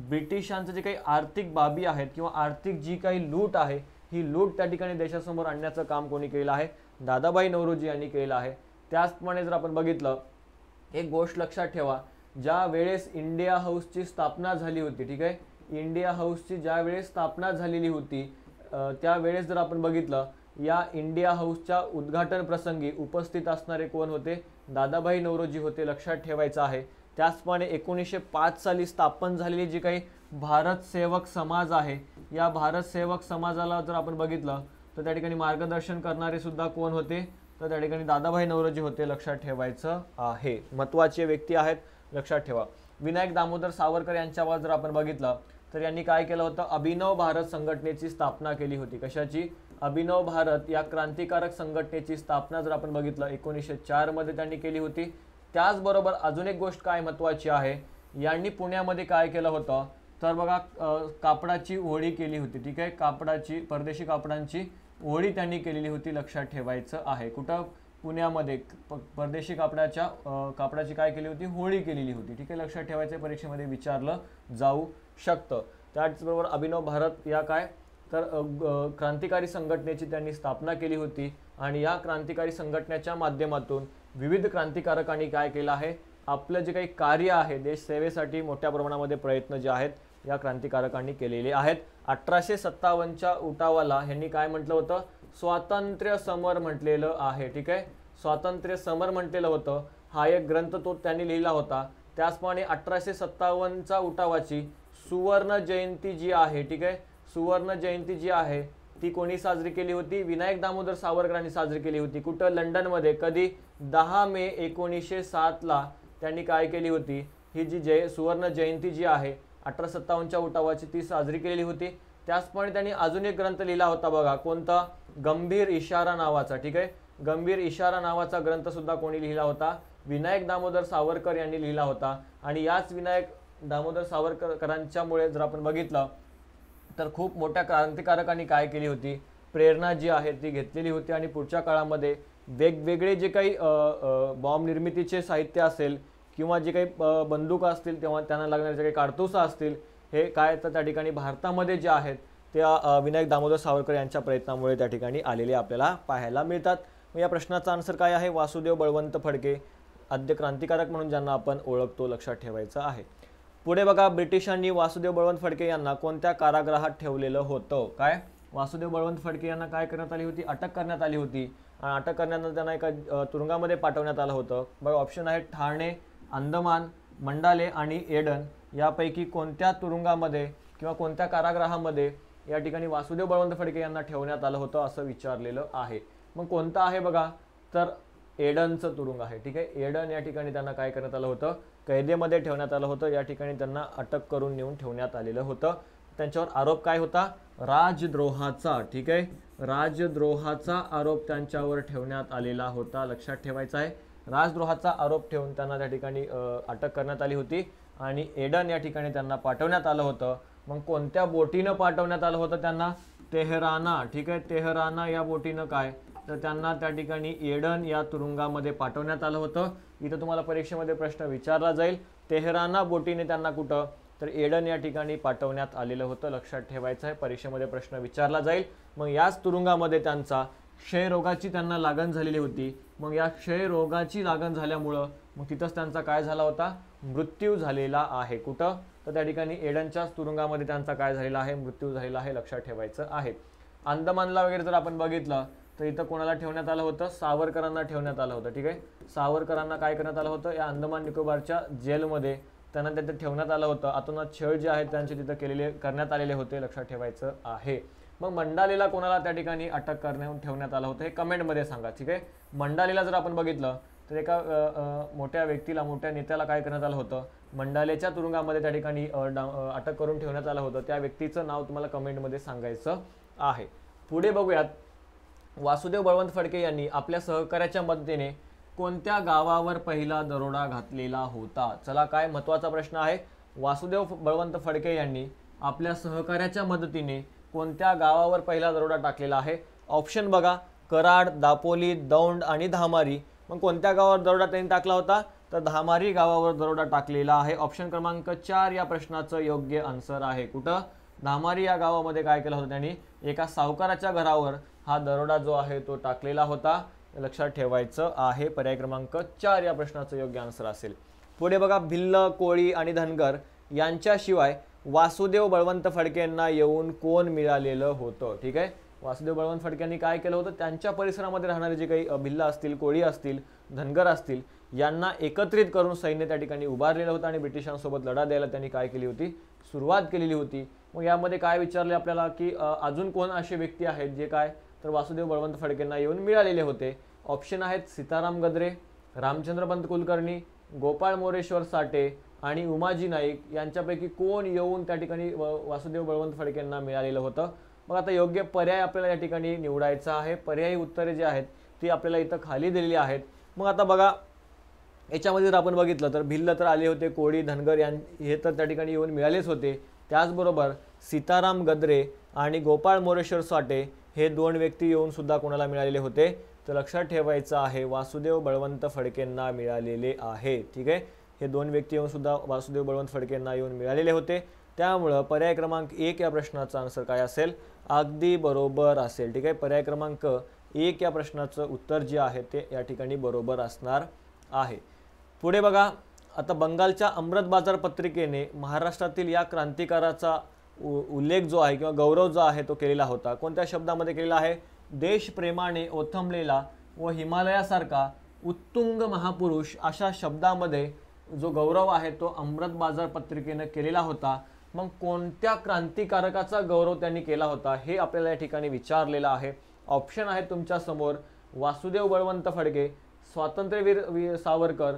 ब्रिटिशांचं जे काही आर्थिक बाबी आहेत किंवा आर्थिक जी काही लूट आहे ही लूट त्या ठिकाणी देशासमोर आणण्याचं काम कोणी केलं आहे, दादाभाई नौरोजी यांनी केलं आहे। त्याचप्रमाणे जर आपण बघितलं एक गोष्ट लक्षात ठेवा, ज्या वेळेस इंडिया हाऊसची स्थापना झाली होती, ठीक आहे, इंडिया हाऊसची ज्या वेळेस स्थापना झालेली होती त्यावेळेस जर आपण बघितलं या इंडिया हाऊसच्या उद्घाटन प्रसंगी उपस्थित असणारे कोण होते, दादाभाई नौरोजी होते लक्षात ठेवायचं आहे। त्याचप्रमाणे 1905 साली स्थापन झालेली जी काही भारत सेवक समाज आहे, या भारत सेवक समाजाला जर आपण बघितलं तर त्या ठिकाणी मार्गदर्शन करणारे सुद्धा कोण होते, तर त्या ठिकाणी दादाभाई नौरोजी होते लक्षात ठेवायचं आहे। महत्त्वाचे व्यक्ती आहेत लक्षात ठेवा। विनायक दामोदर सावरकर यांच्यावर जर आपण बघितलं तर यांनी काय केलं होतं, अभिनव भारत संघटनेची स्थापना केली होती। कशाची? अभिनव भारत या क्रांतिकारक संघटनेची स्थापना जर आपण बघितलं 1904 मध्ये त्यांनी केली होती। त्याचबरोबर अजून एक गोष्ट काय महत्त्वाची आहे, यांनी पुण्यामध्ये काय केलं होतं तर बघा कापडाची होळी केली होती। ठीक आहे, कापडाची परदेशी कापडांची होळी त्यांनी केलेली होती लक्षात ठेवायचं आहे। कुठं? पुण्यामध्ये परदेशी कापडाची काय केली होती, होळी केलेली होती। ठीक आहे, लक्षात ठेवायचं, परीक्षेमध्ये विचारलं जाऊ शकतं। त्याचबरोबर अभिनव भारत या काय तर क्रांतिकारी संघटनेची त्यांनी स्थापना केली होती आणि या क्रांतिकारी संघटनेच्या माध्यमातून विविध क्रांतिकारकांनी काय केलं आहे, आपलं जे काही कार्य आहे देशसेवेसाठी मोठ्या प्रमाणामध्ये प्रयत्न जे आहेत या क्रांतिकारकांनी केलेले आहेत। 1857च्या उठावाला यांनी काय म्हटलं होतं, स्वातंत्र्य समर म्हटलेलं आहे। ठीक आहे, स्वातंत्र्य समर म्हटलेलं होतं। हा एक ग्रंथ तो त्यांनी लिहिला होता। त्याचप्रमाणे 1857च्या उठावाची सुवर्ण जयंती जी आहे, ठीक आहे, सुवर्ण जयंती जी आहे ती कोणी साजरी केली होती, विनायक दामोदर सावरकरांनी साजरी केली होती। कुठं? लंडनमध्ये। कधी? 10 मे 1907 त्यांनी काय केली होती, ही जी सुवर्ण जयंती जी आहे 1857च्या उठावाची ती साजरी केलेली होती। त्याचप्रमाणे त्यांनी अजून एक ग्रंथ लिहिला होता बघा, कोणता? गंभीर इशारा नावाचा। ठीक आहे, गंभीर इशारा नावाचा ग्रंथसुद्धा कोणी लिहिला होता, विनायक दामोदर सावरकर यांनी लिहिला होता। आणि याच विनायक दामोदर सावरकरांच्यामुळे जर आपण बघितलं तर खूप मोठ्या क्रांतिकारकांनी काय केली होती, प्रेरणा जी आहे ती घेतलेली होती आणि पुढच्या काळामध्ये वेगवेगळे जे काही बॉम्ब निर्मितीचे साहित्य असेल किंवा जे काही बंदूक असतील तेव्हा त्यांना लागणारे जे काही कारतूस असतील हे काय तर त्या ठिकाणी भारतामध्ये जे आहेत त्या विनायक दामोदर सावरकर यांच्या प्रयत्नामुळे त्या ठिकाणी आलेले आपल्याला पाहायला मिळतात। मग या प्रश्नाचा आन्सर काय आहे, वासुदेव बळवंत फडके आद्य क्रांतिकारक म्हणून ज्यांना आपण ओळखतो लक्षात ठेवायचं आहे। पुढे बघा, ब्रिटिशांनी वासुदेव बळवंत फडके यांना कोणत्या कारागृहात ठेवलेलं होतं, काय वासुदेव बळवंत फडके यांना काय करण्यात आली होती, अटक करण्यात आली होती आणि अटक करण्यानंतर त्यांना एका तुरुंगामध्ये पाठवण्यात आलं होतं। बघा ऑप्शन आहे, ठाणे, अंदमान, मंडाले आणि एडन यापैकी कोणत्या तुरुंगामध्ये किंवा कोणत्या कारागृहामध्ये या ठिकाणी वासुदेव बळवंत फडके यांना ठेवण्यात आलं होतं असं विचारलेलं आहे। मग कोणतं आहे बघा, तर एडनचं तुरुंग आहे। ठीक आहे, एडन या ठिकाणी त्यांना काय करण्यात आलं होतं, कैदेमध्ये ठेवण्यात आलं होतं। या ठिकाणी त्यांना अटक करून नेऊन ठेवण्यात आलेलं होतं। त्यांच्यावर आरोप काय होता, राजद्रोहाचा। ठीक आहे, राजद्रोहाचा आरोप त्यांच्यावर ठेवण्यात आलेला होता लक्षात ठेवायचा आहे। राजद्रोहाचा आरोप ठेवून त्यांना त्या ठिकाणी अटक करण्यात आली होती आणि एडन या ठिकाणी त्यांना पाठवण्यात आलं होतं। मग कोणत्या बोटीनं पाठवण्यात आलं होतं त्यांना, तेहराना। ठीक आहे, तेहराना या बोटीनं काय तर त्यांना त्या ठिकाणी एडन या तुरुंगामध्ये पाठवण्यात आलं होतं। इथं तुम्हाला परीक्षेमध्ये प्रश्न विचारला जाईल, तेहराना बोटीने त्यांना कुठं तर एडन या ठिकाणी पाठवण्यात आलेलं होतं लक्षात ठेवायचं आहे, परीक्षेमध्ये प्रश्न विचारला जाईल। मग याच तुरुंगामध्ये त्यांचा क्षयरोगाची त्यांना लागण झालेली होती। मग या क्षयरोगाची लागण झाल्यामुळं मग तिथंच त्यांचा काय झाला होता, मृत्यू झालेला आहे। कुठं तर त्या ठिकाणी एडनच्याच तुरुंगामध्ये त्यांचा काय झालेला आहे, मृत्यू झालेला आहे लक्षात ठेवायचं आहे। अंदमानला वगैरे जर आपण बघितलं तर इथं कोणाला ठेवण्यात आलं होतं, सावरकरांना ठेवण्यात आलं होतं। ठीक आहे, सावरकरांना काय करण्यात आलं होतं, या अंदमान निकोबारच्या जेलमध्ये त्यांना तिथं ठेवण्यात आलं होतं। आतोनात छळ जे आहेत त्यांचे तिथं करण्यात आलेले होते लक्षात ठेवायचं आहे। मग मंडालेला कोणाला त्या ठिकाणी अटक करण्याहून ठेवण्यात आलं होतं हे कमेंटमध्ये सांगा। ठीक आहे, मंडालेला जर आपण बघितलं तर एका मोठ्या व्यक्तीला, मोठ्या नेत्याला काय करण्यात आलं होतं, मंडालेच्या तुरुंगामध्ये त्या ठिकाणी अटक करून ठेवण्यात आलं होतं। त्या व्यक्तीचं नाव तुम्हाला कमेंटमध्ये सांगायचं आहे। पुढे बघूयात, वासुदेव बळवंत फडके यांनी आपल्या सहकार्याच्या मदतीने कोणत्या गावावर पहिला दरोडा घातलेला होता. चला, काय महत्त्वाचा प्रश्न आहे, वासुदेव बळवंत फडके यांनी आपल्या सहकार्याच्या मदतीने कोणत्या गावावर पहिला दरोडा टाकलेला आहे. ऑप्शन बघा, कराड, दापोली, दौंड आणि धामारी। मग कोणत्या गावावर दरोडा त्यांनी टाकला होता तर धामारी गावावर दरोडा टाकलेला आहे। ऑप्शन क्रमांक 4 या प्रश्नाचं योग्य आन्सर आहे। कुठं? धामारी या गावामध्ये काय केलं होतं त्यांनी, एका सावकाराच्या घरावर हा दरोडा जो आहे तो टाकलेला होता लक्षात ठेवायचं आहे। पर्याय क्रमांक 4 या प्रश्नाचं योग्य आन्सर असेल। पुढे बघा, भिल्ल, कोळी आणि धनगर यांच्याशिवाय वासुदेव बळवंत फडकेंना येऊन कोण मिळालेलं होतं. ठीक आहे, वासुदेव बळवंत फडके यांनी काय केलं होतं, त्यांच्या परिसरामध्ये राहणारे जे काही भिल्ल असतील, कोळी असतील धनगर असतील यांना एकत्रित करून सैन्य त्या ठिकाणी उभारलेलं होतं आणि ब्रिटिशांसोबत लढा द्यायला त्यांनी काय केली होती, सुरुवात केलेली होती। मग यामध्ये काय विचारले आपल्याला की अजून कोण असे व्यक्ती आहेत जे काय तर वासुदेव बळवंत फडकेंना येऊन मिळालेले होते। ऑप्शन आहेत सीताराम गद्रे, रामचंद्र पंत कुलकर्णी, गोपाळ मोरेश्वर साठे आणि उमाजी नाईक यांच्यापैकी कोण येऊन त्या ठिकाणी वासुदेव बळवंत फडकेंना मिळालेलं होतं। मग आता योग्य पर्याय आपल्याला या ठिकाणी निवडायचा आहे। पर्यायी उत्तरे जे आहेत ती आपल्याला इथं खाली दिलेली आहेत। मग आता बघा याच्यामध्ये जर आपण बघितलं तर भिल्ल तर आले होते, कोळी, धनगर हे तर त्या ठिकाणी येऊन मिळालेच होते। त्याचबरोबर सीताराम गद्रे आणि गोपाळ मोरेश्वर साठे हे दोन व्यक्ती येऊन सुद्धा कोणाला मिळालेले होते तर लक्षात ठेवायचं आहे वासुदेव बळवंत फडकेंना मिळालेले आहे। ठीक आहे, हे दोन व्यक्ती येऊन सुद्धा वासुदेव बळवंत फडकेंना येऊन मिळालेले होते। त्यामुळे पर्याय क्रमांक 1 या प्रश्नाचा आन्सर काय असेल, अगदी बरोबर असेल। ठीक आहे, पर्याय क्रमांक 1 या प्रश्नाचं उत्तर जे आहे ते या ठिकाणी बरोबर असणार आहे। पुढे बघा आता बंगालच्या अमृत बाजार पत्रिकेने महाराष्ट्रातील या क्रांतिकाराचा उल्लेख जो आहे किंवा गौरव जो आहे तो केलेला होता। कोणत्या शब्दामध्ये केलेला आहे, देशप्रेमाने ओथंबलेला व हिमालयासारखा उत्तुंग महापुरुष अशा शब्दामध्ये जो गौरव आहे तो अमृत बाजार पत्रिकेने केलेला होता। मग कोणत्या क्रांतिकारकाचा गौरव त्यांनी केला होता हे आपल्याला या ठिकाणी विचारलेलं आहे। ऑप्शन आहे तुमच्या समोर वासुदेव बळवंत फडके, स्वातंत्र्यवीर सावरकर,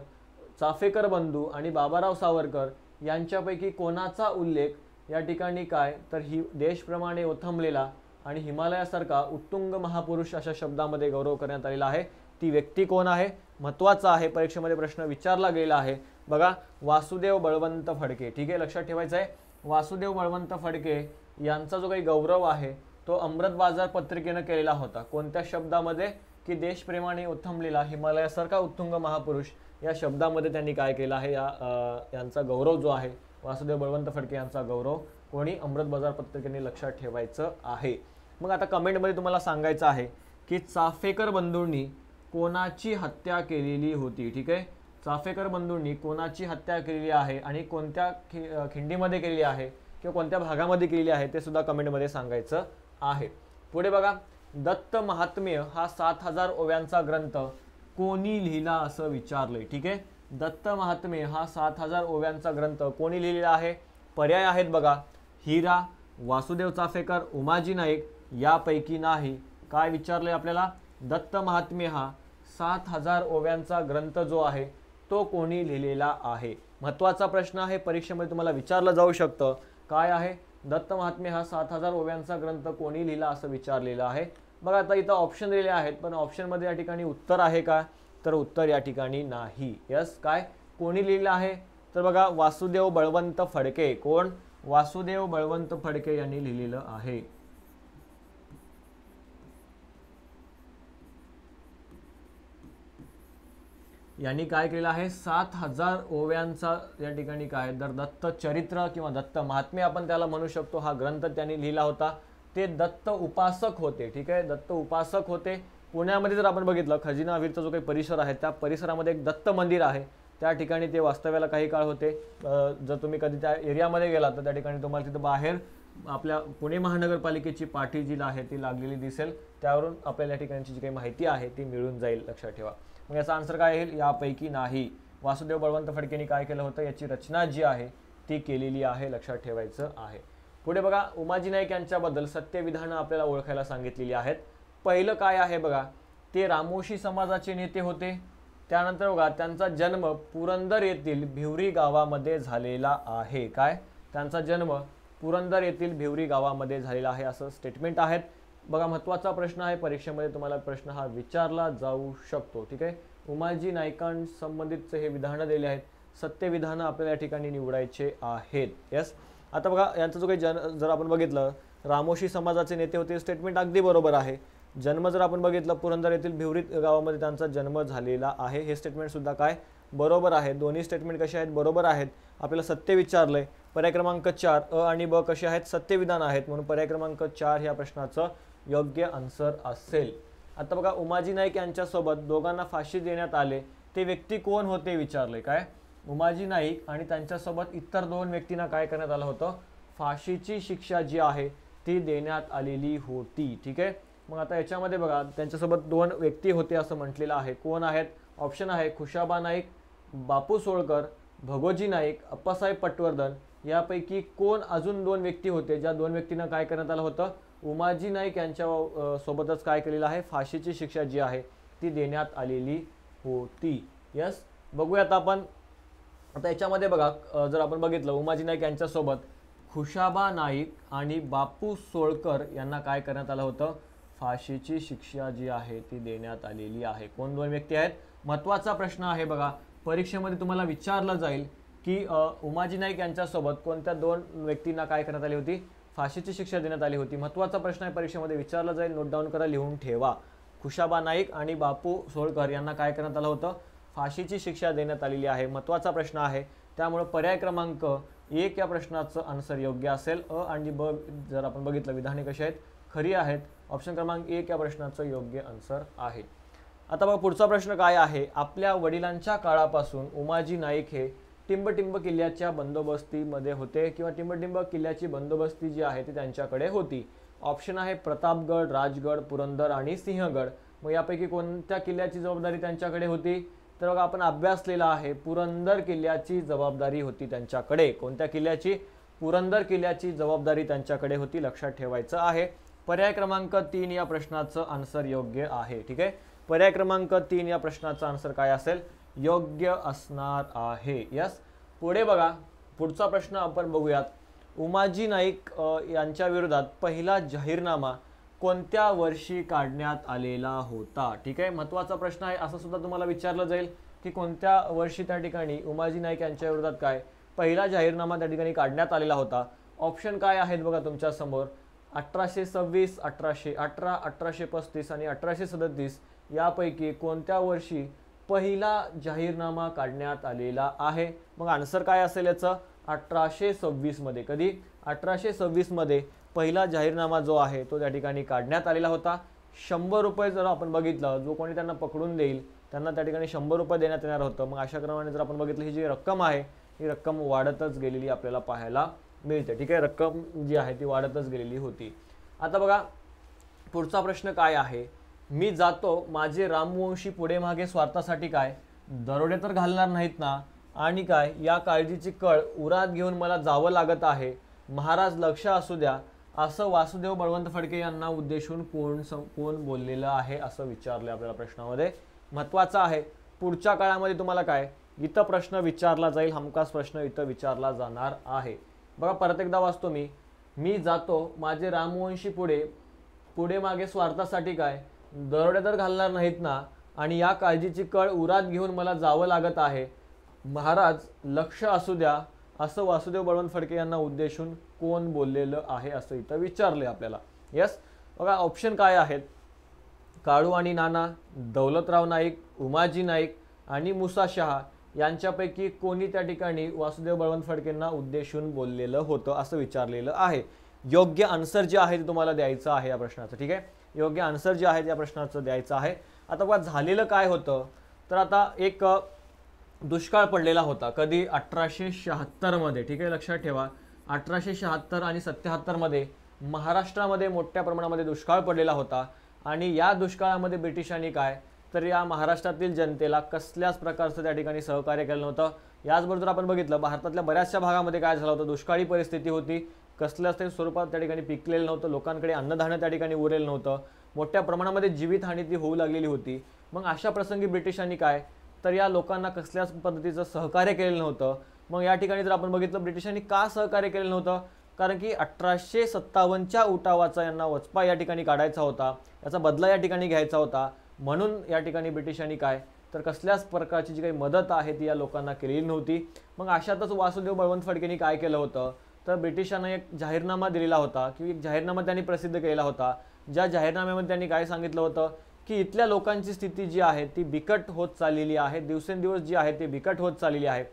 चाफेकर बंधू आणि बाबाराव सावरकर यांच्यापैकी कोणाचा उल्लेख या ठिकाणी काय तर ही देशप्रमाणे ओथंबलेला आणि हिमालयासारखा उत्तुंग महापुरुष अशा शब्दामध्ये गौरव करण्यात आलेला आहे। ती व्यक्ती कोण आहे महत्त्वाचा आहे, परीक्षेमध्ये प्रश्न विचारला गेला आहे। बघा वासुदेव बळवंत फडके, ठीक आहे लक्षात ठेवायचं आहे। वासुदेव बळवंत फडके यांचा जो काही गौरव आहे तो अमृत बाजार पत्रिकेने केलेला होता। कोणत्या शब्दामध्ये की देशप्रेमाने ओथंबलेला हिमालयासारखा उत्तुंग महापुरुष या शब्दामध्ये त्यांनी काय केलं आहे, यांचा गौरव जो आहे वासुदेव बळवंत फडके यांचा गौरव कोणी अमृत बाजार पत्रिकेने लक्षात ठेवायचं आहे। मग आता कमेंटमध्ये तुम्हाला सांगायचं आहे की चाफेकर बंधूंनी कोणाची हत्या केलेली होती। ठीक आहे, चाफेकर बंधूंनी कोणाची हत्या केलेली आहे आणि कोणत्या खिंडीमध्ये केलेली आहे किंवा कोणत्या भागामध्ये केलेली आहे ते सुद्धा कमेंटमध्ये सांगायचं आहे। पुढे बघा दत्त महात्म्य हा 7000 ओव्यांचा ग्रंथ कोणी लिहिला असं विचारलंय। ठीक आहे, दत्त महात्म्य हा 7000 ओव्यांचा ग्रंथ कोणी लिहिलेला आहे। पर्याय आहेत बघा हिरा, वासुदेव चाफेकर, उमाजी नाईक यापैकी नाही। काय विचारलंय आपल्याला, दत्त महात्म्य हा 7000 ओव्यांचा ग्रंथ जो आहे तो कोणी लिहिलेला आहे। महत्त्वाचा प्रश्न आहे, परीक्षेमध्ये तुम्हाला विचारलं जाऊ शकतं। काय आहे, दत्त महात्म्य हा 7000 ओव्यांचा ग्रंथ कोणी लिहिला असं विचारलेलं आहे। बघा आता इथं ऑप्शन दिलेले आहेत पण ऑप्शनमध्ये या ठिकाणी उत्तर आहे का तर उत्तर या ठिकाणी नाही। यस, काय कोणी लिहिलं आहे तर बघा वासुदेव बळवंत फडके। कोण, वासुदेव बळवंत फडके यांनी लिहिलेलं आहे। यांनी काय केलं आहे 7000 ओव्यांचा या ठिकाणी काय तर दत्त चरित्र किंवा दत्त महात्म्य आपण त्याला म्हणू शकतो हा ग्रंथ त्यांनी लिहिला होता। ते दत्त उपासक होते। ठीक आहे, दत्त उपासक होते। पुण्यामध्ये जर आपण बघितलं खजिना वीरचा जो काही परिसर आहे त्या परिसरामध्ये एक दत्त मंदिर आहे, त्या ठिकाणी ते वास्तव्याला काही काळ होते। जर तुम्ही कधी त्या एरियामध्ये गेला तर त्या ठिकाणी तुम्हाला तिथं बाहेर आपल्या पुणे महानगरपालिकेची पाठी जी आहे ती लागलेली दिसेल, त्यावरून आपल्याला या ठिकाणची जी काही माहिती आहे ती मिळून जाईल। लक्षात ठेवा, मग याचा आन्सर काय येईल, यापैकी नाही। वासुदेव बळवंत फडकेंनी काय केलं होतं याची रचना जी आहे ती केलेली आहे, लक्षात ठेवायचं आहे। पुढे बघा उमाजी नाईक यांच्याबद्दल सत्यविधानं आपल्याला ओळखायला सांगितलेली आहेत। पहिलं काय आहे बघा, ते रामोशी समाजाचे नेते होते। त्यानंतर बघा त्यांचा जन्म पुरंदर येथील भिवरी गावामध्ये झालेला आहे। काय, त्यांचा जन्म पुरंदर येथील भिवरी गावामध्ये झालेला आहे असं स्टेटमेंट आहेत। बघा महत्त्वाचा प्रश्न आहे, परीक्षेमध्ये तुम्हाला प्रश्न हा विचारला जाऊ शकतो। ठीक आहे, उमाजी नाईकांसंबंधितचे हे विधानं दिले आहेत, सत्यविधानं आपल्याला या ठिकाणी निवडायचे आहेत। यस, आता बघा यांचा जो काही जर आपण बघितलं रामोशी समाजाचे नेते होते स्टेटमेंट अगदी बरोबर आहे। जन्म जर आपण बघितलं पुरंदर येथील भिवरी गावामध्ये त्यांचा जन्म झालेला आहे हे स्टेटमेंटसुद्धा काय बरोबर आहे। दोन्ही स्टेटमेंट कसे आहेत, बरोबर आहेत। आपल्याला सत्य विचारलं आहे, पर्याय क्रमांक 4 अ आणि ब कसे आहेत, सत्यविधान आहेत, म्हणून पर्याय क्रमांक 4 ह्या प्रश्नाचं योग्य आन्सर असेल। आता बघा उमाजी नाईक यांच्यासोबत दोघांना फाशी देण्यात आले ते व्यक्ती कोण होते विचारले। काय, उमाजी नाईक आणि त्यांच्यासोबत इतर दोन व्यक्तींना काय करण्यात आलं होतं, फाशीची शिक्षा जी आहे ती देण्यात आलेली होती। ठीक आहे, मग आता याच्यामध्ये बघा त्यांच्यासोबत दोन व्यक्ती होते असं म्हटलेलं आहे। कोण आहेत, ऑप्शन आहे खुशाबा नाईक, बापू सोळकर, भगोजी नाईक, अप्पासाहेब पटवर्धन। यापैकी कोण अजून दोन व्यक्ती होते ज्या दोन व्यक्तींना काय करण्यात आलं होतं, उमाजी नाईक यांच्या सोबतच काय केलेलं आहे, फाशीची शिक्षा जी आहे ती देण्यात आलेली होती। यस, बघूयात आपण आता याच्यामध्ये बघा, जर आपण बघितलं उमाजी नाईक यांच्या सोबत खुशाबा नाईक आणि बापू सोळकर यांना काय करण्यात आलं होतं, फाशीची शिक्षा जी आहे ती देण्यात आलेली आहे। कोण दोन व्यक्ती आहेत? महत्त्वाचा प्रश्न आहे बघा, परीक्षेमध्ये तुम्हाला विचारलं जाईल की उमाजी नाईक यांच्यासोबत कोणत्या दोन व्यक्तींना काय करण्यात आली होती, फाशीची शिक्षा देण्यात आली होती। महत्त्वाचा प्रश्न आहे, परीक्षेमध्ये विचारला जाईल, नोट डाऊन करा, लिहून ठेवा। खुशाबा नाईक आणि बापू सोळकर यांना काय करण्यात आलं होतं, फाशीची शिक्षा देण्यात आलेली आहे। महत्त्वाचा प्रश्न आहे, त्यामुळे पर्याय क्रमांक 1 या प्रश्नाचं आन्सर योग्य असेल। अ आणि ब जर आपण बघितलं विधाने कशी आहेत, खरी आहेत। ऑप्शन क्रमांक 1 या प्रश्नाचं योग्य आन्सर आहे। आता बघा पुढचा प्रश्न काय आहे, आपल्या वडिलांच्या काळापासून उमाजी नाईक हे टिंबटिंब किल्ल्याच्या बंदोबस्तीमध्ये होते किंवा टिंबटिंब किल्ल्याची बंदोबस्ती जी आहे ती त्यांच्याकडे होती। ऑप्शन आहे प्रतापगड, राजगड, पुरंदर आणि सिंहगड। मग यापैकी कोणत्या किल्ल्याची जबाबदारी त्यांच्याकडे होती, तर बघा आपण अभ्यासलेला आहे, पुरंदर किल्ल्याची जबाबदारी होती त्यांच्याकडे। कोणत्या किल्ल्याची? पुरंदर किल्ल्याची जबाबदारी त्यांच्याकडे होती, लक्षात ठेवायचं आहे। पर्याय क्रमांक 3 या प्रश्नाचं आन्सर योग्य आहे। ठीक आहे, पर्याय क्रमांक 3 या प्रश्नाचं आन्सर काय असेल, योग्य असणार आहे। यस, पुढे बघा पुढचा प्रश्न आपण बघूयात, उमाजी नाईक यांच्या विरोधात पहिला जाहीरनामा कोणत्या वर्षी काढण्यात आलेला होता? ठीक आहे, महत्त्वाचा प्रश्न आहे, असं सुद्धा तुम्हाला विचारलं जाईल की कोणत्या वर्षी त्या ठिकाणी उमाजी नाईक यांच्या विरोधात काय पहिला जाहीरनामा त्या ठिकाणी काढण्यात आलेला होता। ऑप्शन काय आहेत बघा तुमच्या समोर, 1826, 1818, 1835 आणि 1837। यापैकी कोणत्या वर्षी पहिला जाहीरनामा काढण्यात आलेला आहे? मग आन्सर काय असेल याचं, 1826 मध्ये। कधी? 1826 मध्ये पहिला जाहीरनामा जो आहे तो त्या ठिकाणी काढण्यात आलेला होता। 100 रुपये जर आपण बघितलं, जो कोणी त्यांना पकडून देईल त्यांना त्या ठिकाणी 100 रुपये देण्यात येणार होतं। मग अशा क्रमाने जर आपण बघितलं, ही जी रक्कम आहे ही रक्कम वाढतच गेलेली आपल्याला पाहायला मिळते। ठीक आहे, रक्कम जी आहे ती वाढतच गेलेली होती। आता बघा पुढचा प्रश्न काय आहे, मी जातो माझे रामवंशी पुढे मागे स्वार्थासाठी काय, दरोडे तर घालणार नाहीत ना, आणि काय या काळजीची कळ उरात घेऊन मला जावं लागत आहे, महाराज लक्ष असू द्या, असं वासुदेव बळवंत फडके यांना उद्देशून कोण बोललेलं आहे असं विचारलं आपल्याला प्रश्नामध्ये। महत्त्वाचं आहे, पुढच्या काळामध्ये तुम्हाला काय इथं प्रश्न विचारला जाईल, हमखास प्रश्न इथं विचारला जाणार आहे। बघा परत एकदा वाचतो, मी जातो माझे रामवंशी पुढे मागे स्वार्थासाठी काय, दरोडे तर घालणार नाहीत ना, आणि या काळजीची कळ उरात घेऊन मला जावं लागत आहे, महाराज लक्ष असू द्या, असं वासुदेव बळवंत फडके यांना उद्देशून कोण बोललेलं आहे असं इथं विचारले आपल्याला। यस, बघा ऑप्शन काय आहेत, काळू आणि नाना, दौलतराव नाईक, उमाजी नाईक आणि मुसा शहा यांच्यापैकी कोणी त्या ठिकाणी वासुदेव बळवंत फडकेंना उद्देशून बोललेलं होतं असं विचारलेलं आहे। योग्य आन्सर जे आहे ते तुम्हाला द्यायचं आहे या प्रश्नाचं। ठीक आहे, योग्य आन्सर जे आहे त्या प्रश्नाचं द्यायचं आहे। आता बघा झालेलं काय होतं, तर आता एक दुष्काळ पडलेला होता, कधी 1876 मध्ये। ठीक आहे, लक्षात ठेवा 1876 आणि 77 मध्ये महाराष्ट्रामध्ये मोठ्या प्रमाणामध्ये दुष्काळ पडलेला होता, आणि या दुष्काळामध्ये ब्रिटिशांनी काय तर या महाराष्ट्रातील जनतेला कसल्याच प्रकारचं त्या ठिकाणी सहकार्य केलं नव्हतं। याचबरोबर आपण बघितलं भारतातल्या बऱ्याचशा भागामध्ये काय झालं होतं, दुष्काळी परिस्थिती होती, कसल्याच तरी स्वरूपात त्या ठिकाणी पिकलेलं नव्हतं, लोकांकडे अन्नधान्य त्या ठिकाणी उरलेलं नव्हतं, मोठ्या प्रमाणामध्ये जीवितहानी ती होऊ लागलेली होती। मग अशा प्रसंगी ब्रिटिशांनी काय तर या लोकांना कसल्याच पद्धतीचं सहकार्य केलेलं नव्हतं। मग या ठिकाणी जर आपण बघितलं ब्रिटिशांनी का सहकार्य केलेलं नव्हतं, कारण की 1857च्या उठावाचा यांना वचपा या ठिकाणी काढायचा होता, याचा बदला या ठिकाणी घ्यायचा होता, म्हणून या ठिकाणी ब्रिटिशांनी काय तर कसल्याच प्रकारची जी काही मदत आहे ती या लोकांना केलेली नव्हती। मग अशातच वासुदेव बळवंत फडकेंनी काय केलं होतं तर ब्रिटिशांना एक जाहीरनामा दिलेला होता, की एक जाहीरनामा त्यांनी प्रसिद्ध केलेला होता, ज्या जाहीरनाम्यामध्ये त्यांनी काय सांगितलं होतं की इथल्या लोकांची स्थिती जी आहे ती बिकट होत चाललेली आहे, दिवसेंदिवस जी आहे ती बिकट होत चाललेली आहे,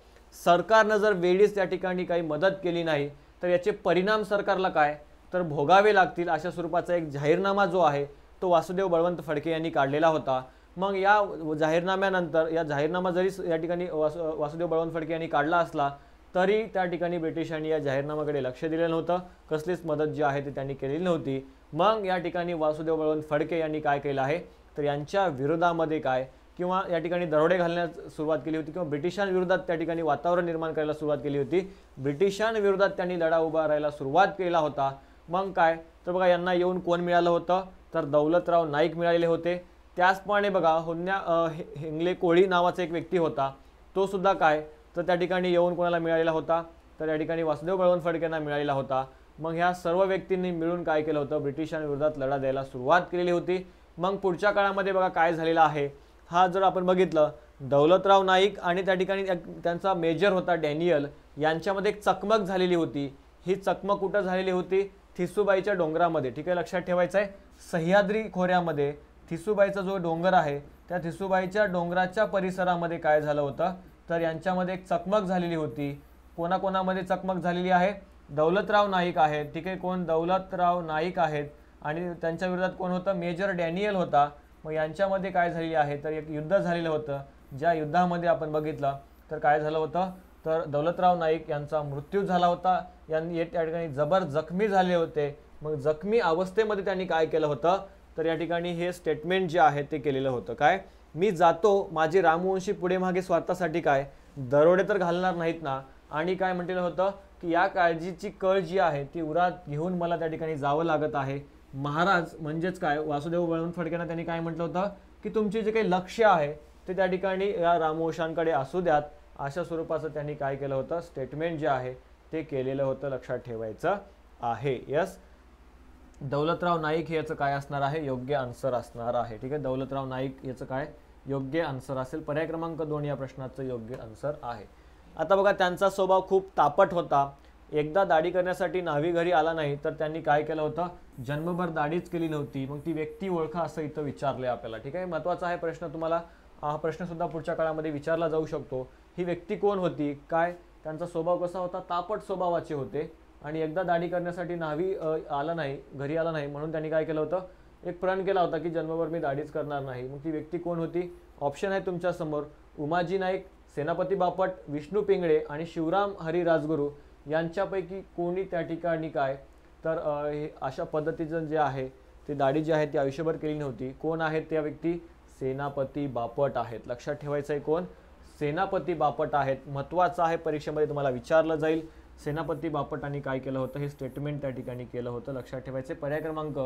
सरकारनं जर वेळीच त्या ठिकाणी काही मदत केली नाही तर याचे परिणाम सरकारला काय तर भोगावे लागतील, अशा स्वरूपाचा एक जाहीरनामा जो आहे तो वासुदेव बळवंत फडके यांनी काढलेला होता। मग या जाहीरनाम्यानंतर या जाहीरनामा जरी या ठिकाणी वासुदेव बळवंत फडके यांनी काढला असला तरी त्या ठिकाणी ब्रिटिशांनी या जाहीरनाम्याकडे लक्ष दिलेलं नव्हतं, कसलीच मदत जी आहे ती त्यांनी केलेली नव्हती। मग या ठिकाणी वासुदेव बळवंत फडके यांनी काय केलं आहे तर यांच्या विरोधामध्ये काय किंवा या ठिकाणी दरोडे घालण्यास सुरुवात केली होती किंवा ब्रिटिशांविरोधात त्या ठिकाणी वातावरण निर्माण करायला सुरुवात केली होती। ब्रिटिशांविरोधात त्यांनी लढा उभारायला सुरुवात केला होता। मग काय तर बघा यांना येऊन कोण मिळालं होतं तर दौलतराव नाईक मिळालेले होते। त्याचप्रमाणे बघा होन्या हेंगले कोळी नावाचा एक व्यक्ती होता तो सुद्धा काय तर त्या ठिकाणी येऊन कोणाला मिळालेला होता तर या ठिकाणी वासुदेव बळवंत फडके यांना मिळालेला होता। मग ह्या सर्व व्यक्तींनी मिळून काय केलं होतं ब्रिटिशांविरोधात लढा द्यायला सुरुवात केलेली होती। मग पुढच्या काळामध्ये बघा काय झालेला आहे हा जर आपण बघितलं दौलतराव नाईक आणि त्या ठिकाणी त्यांचा मेजर होता डॅनियल यांच्यामध्ये एक चकमक झालेली होती। ही चकमक कुठे झालेली होती थिसूबाईच्या डोंगरामध्ये। ठीक आहे लक्षात ठेवायचं आहे सह्याद्री खोऱ्यामध्ये थिसूबाईचा जो डोंगर आहे त्या थिसूबाईच्या डोंगराच्या परिसरामध्ये काय झालं होतं तर यांच्यामध्ये एक चकमक झालेली होती। कोणाकोणामध्ये चकमक झालेली आहे दौलतराव नाईक आहेत। ठीक आहे कोण दौलतराव नाईक आहेत आणि त्यांच्या विरोधात कोण होतं मेजर डॅनियल होता। मग यांच्यामध्ये काय झालेली आहे तर एक युद्ध झालेलं होतं। ज्या युद्धामध्ये आपण बघितलं तर काय झालं होतं तर दौलतराव नाईक यांचा मृत्यू झाला होता। या ठिकाणी जबर जखमी झाले होते। मग जखमी अवस्थेमध्ये त्यांनी काय केलं होतं तर या ठिकाणी हे स्टेटमेंट जे आहे ते केलेलं होतं काय मी जातो माझे रामवंशी पुढे मागे स्वार्थासाठी काय दरोडे तर घालणार नाहीत ना आणि काय म्हटलेलं होतं की या काळजीची कळ जी आहे ती उरात घेऊन मला त्या ठिकाणी जावं लागत आहे। महाराज म्हणजेच काय वासुदेव बळवंत फडकेंना त्यांनी काय म्हटलं होतं की तुमचे जे काही लक्ष्य आहे ते त्या ठिकाणी या रामवंशांकडे असू द्यात अशा स्वरूपाचं त्यांनी काय केलं होतं स्टेटमेंट जे आहे ते केलेलं होतं। लक्षात ठेवायचं आहे यस दौलतराव नाईक याचं काय असणार आहे योग्य आन्सर असणार आहे। ठीक आहे दौलतराव नाईक याचं काय योग्य आन्सर असेल पर्याय क्रमांक 2 या प्रश्नाचं योग्य आन्सर आहे। आता बघा त्यांचा स्वभाव खूप तापट होता। एकदा दाढी करण्यासाठी न्हावी घरी आला नाही तर त्यांनी काय केलं होतं जन्मभर दाढीच केली नव्हती। मग ती व्यक्ती ओळखा असं इथं विचारले आपल्याला। ठीक आहे महत्त्वाचा आहे प्रश्न तुम्हाला हा प्रश्न सुद्धा पुढच्या काळामध्ये विचारला जाऊ शकतो। ही व्यक्ती कोण होती काय त्यांचा स्वभाव कसा होता तापट स्वभावाचे होते आणि एकदा दाढी करण्यासाठी न्हावी आला नाही घरी आला नाही म्हणून त्यांनी काय केलं होतं एक प्रण केला होता की जन्मभर मी दाढीच करणार नाही। मग ती व्यक्ती कोण होती ऑप्शन आहे तुमच्यासमोर उमाजी नाईक सेनापती बापट विष्णू पिंगळे आणि शिवराम हरी राजगुरू यांच्यापैकी कोणी त्या ठिकाणी काय तर अशा पद्धतीचं जे आहे ते दाढी जी आहे ती आयुष्यभर केली नव्हती। कोण आहेत त्या व्यक्ती सेनापती बापट आहेत। लक्षात ठेवायचं आहे कोण सेनापती बापट आहेत। महत्त्वाचं आहे परीक्षेमध्ये तुम्हाला विचारलं जाईल सेनापती बापटांनी काय केलं होतं हे स्टेटमेंट त्या ठिकाणी केलं होतं। लक्षात ठेवायचं पर्याय क्रमांक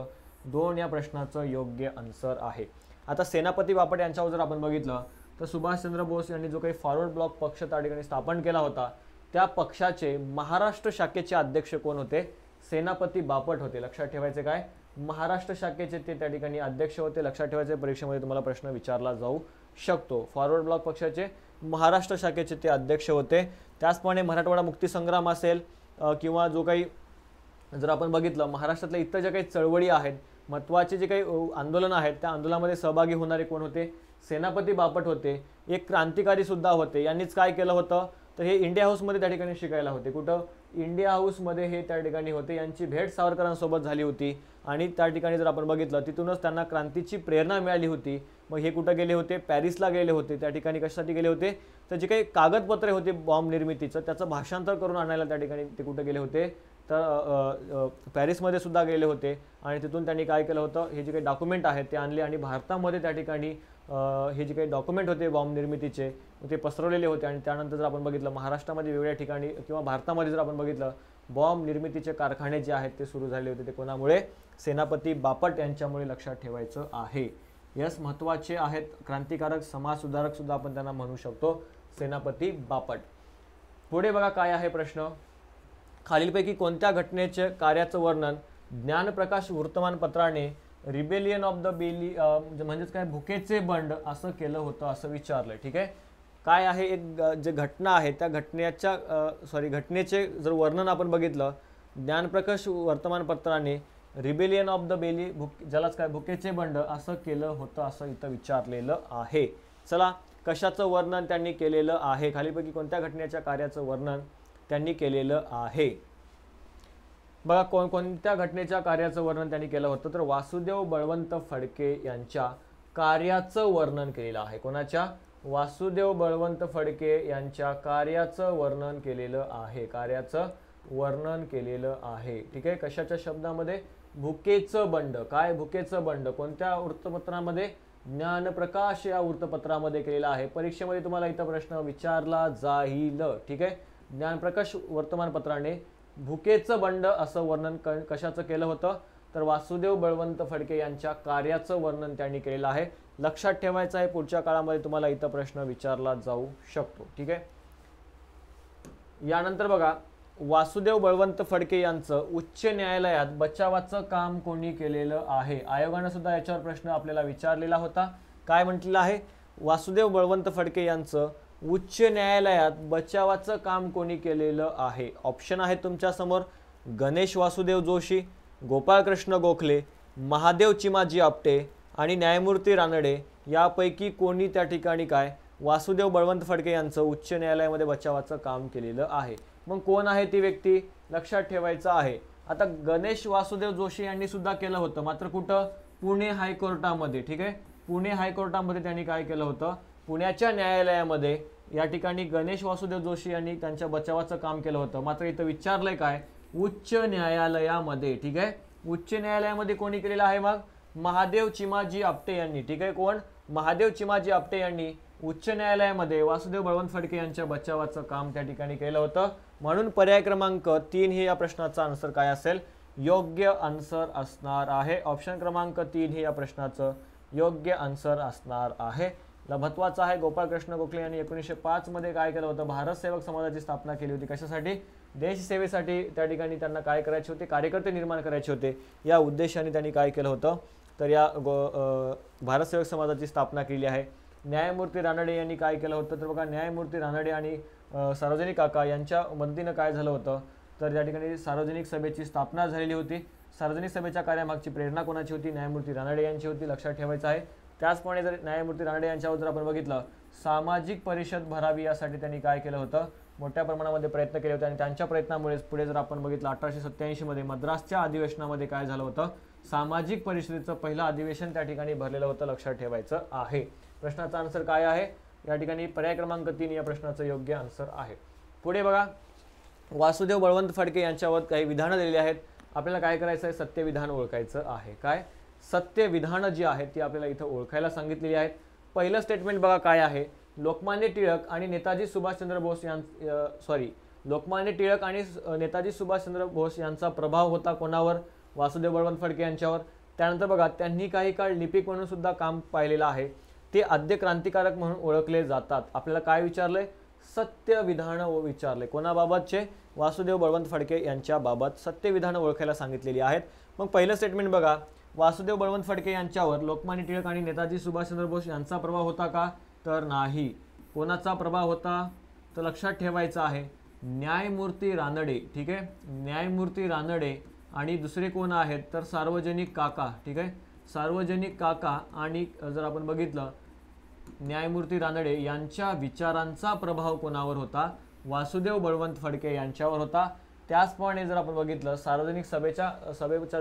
2 या प्रश्नाचं योग्य आन्सर आहे। आता सेनापती बापट यांच्यावर जर आपण बघितलं तर सुभाषचंद्र बोस यांनी जो काही फॉरवर्ड ब्लॉक पक्ष त्या ठिकाणी स्थापन केला होता त्या पक्षाचे महाराष्ट्र शाखेचे अध्यक्ष कोण होते सेनापती बापट होते। लक्षात ठेवायचे काय महाराष्ट्र शाखेचे ते त्या ठिकाणी अध्यक्ष होते। लक्षात ठेवायचे परीक्षेमध्ये तुम्हाला प्रश्न विचारला जाऊ शकतो। फॉरवर्ड ब्लॉक पक्षाचे महाराष्ट्र शाखेचे ते अध्यक्ष होते। त्याचप्रमाणे मराठवाडा मुक्तीसंग्राम असेल किंवा जो काही जर आपण बघितलं महाराष्ट्रातल्या इतर ज्या काही चळवळी आहेत महत्त्वाचे जे काही आंदोलन आहेत त्या आंदोलनामध्ये सहभागी होणारे कोण होते सेनापती बापट होते। एक क्रांतिकारी सुद्धा होते। यांनीच काय केलं होतं तर हे इंडिया हाऊसमध्ये त्या ठिकाणी शिकायला होते। कुठं इंडिया हाऊसमध्ये हे त्या ठिकाणी होते। यांची भेट सावरकरांसोबत झाली होती आणि त्या ठिकाणी जर आपण बघितलं तिथूनच त्यांना क्रांतीची प्रेरणा मिळाली होती। मग हे कुठं गेले होते पॅरिसला गेले होते। त्या ठिकाणी कशासाठी गेले होते तर जे काही कागदपत्रे होते बॉम्ब निर्मितीचं त्याचं भाषांतर करून आणायला त्या ठिकाणी ते कुठं गेले होते तर पॅरिसमध्ये सुद्धा गेले होते आणि तिथून त्यांनी काय केलं होतं हे जे काही डॉक्युमेंट आहेत ते आणले आणि भारतामध्ये त्या ठिकाणी हे जे काही डॉक्युमेंट होते बॉम्ब निर्मितीचे ते पसरवलेले होते आणि त्यानंतर जर आपण बघितलं महाराष्ट्रामध्ये वेगळ्या ठिकाणी किंवा भारतामध्ये जर आपण बघितलं बॉम्ब निर्मितीचे कारखाने जे आहेत ते सुरू झाले होते ते कोणामुळे सेनापती बापट यांच्यामुळे। लक्षात ठेवायचं आहे यस महत्त्वाचे आहेत क्रांतिकारक समाजसुधारकसुद्धा आपण त्यांना म्हणू शकतो सेनापती बापट। पुढे बघा काय आहे प्रश्न खालीलपैकी कोणत्या घटनेचे कार्याचं वर्णन ज्ञानप्रकाश वृत्तमानपत्राने रिबेलियन ऑफ द बेली म्हणजेच काय भुकेचे बंड असं केलं होतं असं विचारलं। ठीक आहे काय आहे एक जे घटना आहे त्या घटनेचे जर वर्णन आपण बघितलं ज्ञानप्रकाश वर्तमानपत्राने रिबेलियन ऑफ द बेली ज्यालाच काय भुकेचे बंड असं केलं होतं असं इथं विचारलेलं आहे। चला कशाचं वर्णन त्यांनी केलेलं आहे खालीलपैकी कोणत्या घटनेच्या कार्याचं वर्णन त्यांनी केलेलं आहे। बघा कोणत्या घटनेच्या कार्याचं वर्णन त्यांनी केलं होतं तर वासुदेव बळवंत फडके यांच्या कार्याचं वर्णन केलेलं आहे। कोणाच्या वासुदेव बळवंत फडके यांच्या कार्याचं वर्णन केलेलं आहे ठीक आहे कशाच्या शब्दामध्ये भुकेचं बंड काय भुकेचं बंड कोणत्या वृत्तपत्रामध्ये ज्ञान प्रकाश या वृत्तपत्रामध्ये केलेला आहे। परीक्षेमध्ये तुम्हाला इथं प्रश्न विचारला जाईल, ठीक आहे। ज्ञानप्रकाश वर्तमानपत्राने भुकेचं बंड असं वर्णन कशाचं केलं होतं, तर वासुदेव बळवंत फडके यांच्या कार्याचं वर्णन त्यांनी केलेलं आहे। लक्षात ठेवायचं आहे, पुढच्या काळामध्ये तुम्हाला इथं प्रश्न विचारला जाऊ शकतो, ठीक आहे। यानंतर बघा, वासुदेव बळवंत फडके यांचं उच्च न्यायालयात बचावाचं काम कोणी केलेलं आहे। आयोगाने सुद्धा याच्यावर प्रश्न आपल्याला विचारलेला होता। काय म्हटलेलं आहे, वासुदेव बळवंत फडके यांचं उच्च न्यायालयात बचावाचं काम कोणी केलेलं आहे। ऑप्शन आहे तुमच्या समोर, गणेश वासुदेव जोशी, गोपाळकृष्ण गोखले, महादेव चिमाजी आपटे आणि न्यायमूर्ती रानडे, यापैकी कोणी त्या ठिकाणी काय वासुदेव बळवंत फडके यांचं उच्च न्यायालयामध्ये बचावाचं काम केलेलं आहे। मग कोण आहे ती व्यक्ती, लक्षात ठेवायचं आहे। आता गणेश वासुदेव जोशी यांनी सुद्धा केलं होतं, मात्र कुठं, पुणे हायकोर्टामध्ये, ठीक आहे। पुणे हायकोर्टामध्ये त्यांनी काय केलं होतं, पुण्याच्या न्यायालयामध्ये या ठिकाणी गणेश वासुदेव जोशी यांनी त्यांच्या बचावाचं काम केलं होतं। मात्र इथं विचारलंय काय, उच्च न्यायालयामध्ये, ठीक आहे। उच्च न्यायालयामध्ये कोणी केलेलं आहे, मग महादेव चिमाजी आपटे यांनी, ठीक आहे। कोण, महादेव चिमाजी आपटे यांनी उच्च न्यायालयामध्ये वासुदेव बळवंत फडके यांच्या बचावाचं काम त्या ठिकाणी केलं होतं। म्हणून पर्याय क्रमांक 3 हे या प्रश्नाचा आन्सर काय असेल, योग्य आन्सर असणार आहे। ऑप्शन क्रमांक 3 हे या प्रश्नाचं योग्य आन्सर असणार आहे। महत्त्वाचं आहे, गोपाळकृष्ण गोखले यांनी 1905 मध्ये काय केलं होतं, भारत सेवक समाजाची स्थापना केली होती। कशासाठी, देशसेवेसाठी। त्या ठिकाणी त्यांना काय करायचे होते, कार्यकर्ते निर्माण करायचे होते। या उद्देशाने त्यांनी काय केलं होतं, तर या भारत सेवक समाजाची स्थापना केली आहे। न्यायमूर्ती रानडे यांनी काय केलं होतं, तर बघा न्यायमूर्ती रानडे आणि सार्वजनिक काका यांच्या मदतीने काय झालं होतं, तर त्या ठिकाणी सार्वजनिक सभेची स्थापना झालेली होती। सार्वजनिक सभेच्या कार्यामागची प्रेरणा कोणाची होती, न्यायमूर्ती रानडे यांची होती, लक्षात ठेवायचं आहे। त्याचप्रमाणे जर न्यायमूर्ती रानडे यांच्यावर जर आपण बघितलं, सामाजिक परिषद भरावी यासाठी त्यांनी काय केलं होतं, मोठ्या प्रमाणामध्ये प्रयत्न केले होते। आणि त्यांच्या प्रयत्नामुळेच पुढे जर आपण बघितलं 1887 मध्ये मद्रासच्या अधिवेशनामध्ये काय झालं होतं, सामाजिक परिषदेचं पहिलं अधिवेशन त्या ठिकाणी भरलेलं होतं, लक्षात ठेवायचं आहे। प्रश्नाचा आन्सर काय आहे या ठिकाणी, पर्याय क्रमांक 3 या प्रश्नाचं योग्य आन्सर आहे। पुढे बघा, वासुदेव बळवंत फडके यांच्यावर काही विधानं दिलेली आहेत। आपल्याला काय करायचं आहे, सत्य विधान ओळखायचं आहे। काय सत्य विधानं जी आहेत ती आपल्याला इथं ओळखायला सांगितलेली आहेत। पहिलं स्टेटमेंट बघा काय आहे, लोकमान्य टिळक आणि नेताजी सुभाषचंद्र बोस लोकमान्य टिळक आणि नेताजी सुभाषचंद्र बोस यांचा प्रभाव होता कोणावर, वासुदेव बळवंत फडके यांच्यावर। त्यानंतर बघा, त्यांनी काही काळ लिपिक म्हणून सुद्धा काम पाहिलेलं आहे। ते आद्य क्रांतिकारक म्हणून ओळखले जातात। आपल्याला काय विचारले, सत्य विधान विचारले। कोणाबाबतचे, वासुदेव बळवंत फडके यांच्याबाबत सत्य विधान ओळखायला सांगितलेली आहेत। मग पहिलं स्टेटमेंट बघा, वासुदेव बळवंत फडके यांच्यावर लोकमान्य टिळक आणि नेताजी सुभाषचंद्र बोस यांचा प्रभाव होता का, तर नाही। कोणाचा प्रभाव होता, तर लक्षात ठेवायचं आहे न्यायमूर्ती रानडे, ठीक आहे। न्यायमूर्ती रानडे आणि दुसरे कोण आहेत, तर सार्वजनिक काका, ठीक आहे। सार्वजनिक काका आणि जर आपण बघितलं न्यायमूर्ती रानडे यांच्या विचारांचा प्रभाव कोणावर होता, वासुदेव बळवंत फडके यांच्यावर होता। त्याचप्रमाणे जर आपण बघितलं सार्वजनिक सभेच्या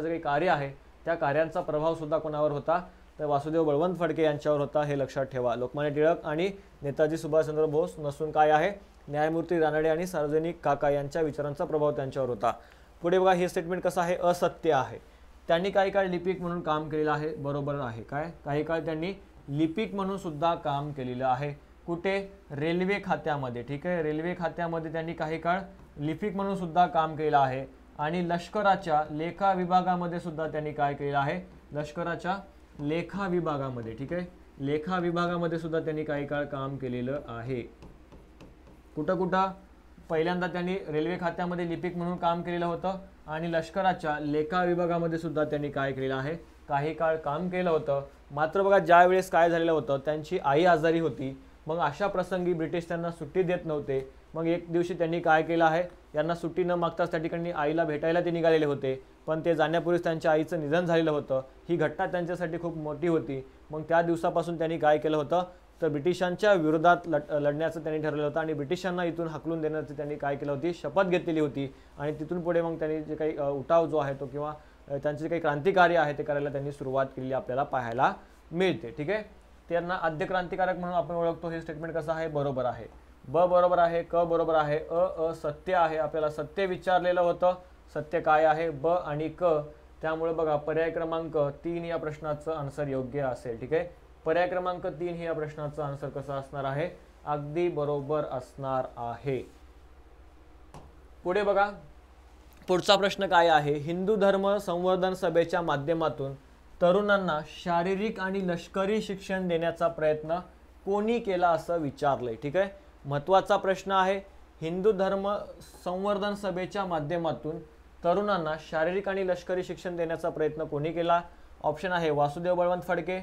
जे काही कार्य आहे त्या कार्यांचा प्रभाव सुद्धा कोणावर होता, तर वासुदेव बळवंत फडके यांच्यावर होता, हे लक्षात ठेवा। लोकमान्य टिळक आणि नेताजी सुभाषचंद्र बोस नसून काय आहे, न्यायमूर्ती रानडे आणि सार्वजनिक काका यांच्या विचारांचा प्रभाव त्यांच्यावर होता। पुढे बघा, हे स्टेटमेंट कसं आहे, असत्य आहे। त्यांनी काही काळ लिपिक म्हणून काम केलेलं आहे, बरोबर आहे। काय काही काळ त्यांनी लिपिक म्हणून सुद्धा काम केलेलं आहे, कुठे, रेल्वे खात्यामध्ये, ठीक आहे। रेल्वे खात्यामध्ये त्यांनी काही काळ लिपिक म्हणून सुद्धा काम केलेलं आहे। आणि लष्कराच्या लेखा विभागामध्ये सुद्धा त्यांनी काय केलेलं आहे, लष्कराच्या लेखा विभागामध्ये, ठीक आहे। लेखा विभागामध्ये सुद्धा त्यांनी काही काळ काम केलेलं आहे। कुठं कुठं, पहिल्यांदा त्यांनी रेल्वे खात्यामध्ये लिपिक म्हणून काम केलेलं होतं आणि लष्कराच्या लेखा विभागामध्ये सुद्धा त्यांनी काय केलेलं आहे, काही काळ काम केलं होतं। मात्र बघा, ज्यावेळेस काय झालेलं होतं, त्यांची आई आजारी होती। मग अशा प्रसंगी ब्रिटिश त्यांना सुट्टी देत नव्हते। मग एक दिवशी त्यांनी काय केलं आहे, यांना सुट्टी न मागताच त्या ठिकाणी आईला भेटायला ते निघालेले होते, पण ते जाण्यापूर्वीच त्यांच्या आईचं निधन झालेलं होतं। ही घटना त्यांच्यासाठी खूप मोठी होती। मग त्या दिवसापासून त्यांनी काय केलं होतं, तर ब्रिटिशांच्या विरोधात लढण्याचं त्यांनी ठरवलं होतं आणि ब्रिटिशांना इथून हाकलून देण्याची त्यांनी काय केलं होती, शपथ घेतलेली होती। आणि तिथून पुढे मग त्यांनी जे काही उठाव जो आहे तो किंवा त्यांचे जे काही क्रांतिकार्य आहे ते करायला त्यांनी सुरुवात केलेली आपल्याला पाहायला मिळते, ठीक आहे। त्यांना आद्य क्रांतिकारक म्हणून आपण ओळखतो। हे स्टेटमेंट कसं आहे, बरोबर आहे। ब बरोबर आहे, क बरोबर आहे, अ सत्य आहे। आपल्याला सत्य विचारलेलं होतं, सत्य काय आहे, ब आणि क। त्यामुळे बघा, पर्याय क्रमांक 3 या प्रश्नाचं आन्सर योग्य असेल, ठीक आहे। पर्याय क्रमांक 3 हे या प्रश्नाचं आन्सर कसं असणार आहे, अगदी बरोबर असणार आहे। पुढे बघा पुढचा प्रश्न काय आहे, हिंदू धर्म संवर्धन सभेच्या माध्यमातून तरुणांना शारीरिक आणि लष्करी शिक्षण देण्याचा प्रयत्न कोणी केला असं विचारलंय। ठीक आहे, महत्त्वाचा प्रश्न आहे। हिंदू धर्म संवर्धन सभेच्या माध्यमातून तरुणांना शारीरिक आणि लष्करी शिक्षण देण्याचा प्रयत्न कोणी केला? ऑप्शन आहे वासुदेव बळवंत फडके,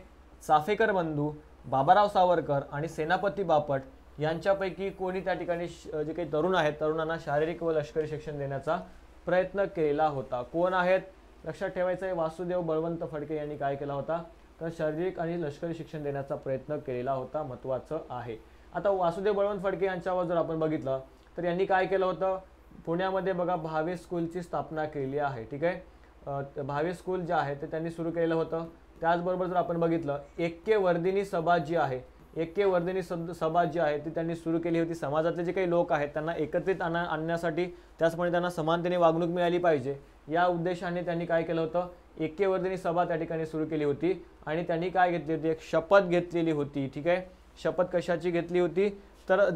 चाफेकर बंधू, बाबाराव सावरकर आणि सेनापती बापट यांच्यापैकी कोणी त्या ठिकाणी जे काही तरुण आहेत तरुणांना शारीरिक व लष्करी शिक्षण देण्याचा प्रयत्न केला होता? कोण आहेत लक्षात ठेवायचं आहे, वासुदेव बळवंत फडके यांनी काय केला होता तर शारीरिक आणि लष्करी शिक्षण देण्याचा प्रयत्न केला होता, महत्त्वाचं आहे। आता वासुदेव बळवंत फडके यांच्यावर जर आपण बघितलं तर यांनी काय केलं होतं, पुण्यामध्ये बघा भावे स्कूलची स्थापना केली आहे। ठीक आहे, भावे स्कूल जे आहे ते त्यांनी सुरू केलं होतं। त्याचबरोबर जर आपण बघितलं एक्के वर्धिनी सभा जी आहे, एक्के वर्धिनी सभा जी आहे ती त्यांनी सुरू केली होती। समाजातले जे काही लोक आहेत त्यांना एकत्रित आणण्यासाठी, त्याचप्रमाणे त्यांना समानतेने वागणूक मिळाली पाहिजे या उद्देशाने त्यांनी काय केलं होतं, एक्के वर्धिनी सभा त्या ठिकाणी सुरू केली होती आणि त्यांनी काय घेतली होती, एक शपथ घेतलेली होती। ठीक आहे, शपथ कशाची घेतली होती तर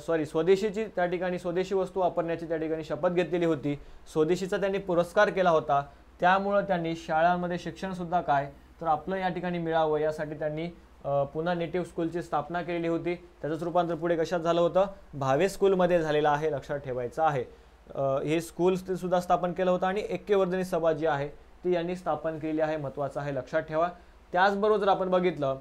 स्वदेशीची त्या ठिकाणी स्वदेशी वस्तू वापरण्याची त्या ठिकाणी शपथ घेतलेली होती। स्वदेशीचा त्यांनी पुरस्कार केला होता, त्यामुळे त्यांनी शाळांमध्ये शिक्षण सुद्धा काय तर आपलं या ठिकाणी मिळावं यासाठी त्यांनी पुन्हा नेटिव्ह स्कूलची स्थापना केलेली होती। त्याचं रूपांतर पुढे कशात झालं होतं, भावे स्कूलमध्ये झालेलं आहे, लक्षात ठेवायचं आहे। हे स्कूल सुद्धा स्थापन केलं होतं आणि एक्के वर्धिनी सभा जी आहे ती यांनी स्थापन केली आहे, महत्त्वाचं आहे, लक्षात ठेवा। त्याचबरोबर जर आपण बघितलं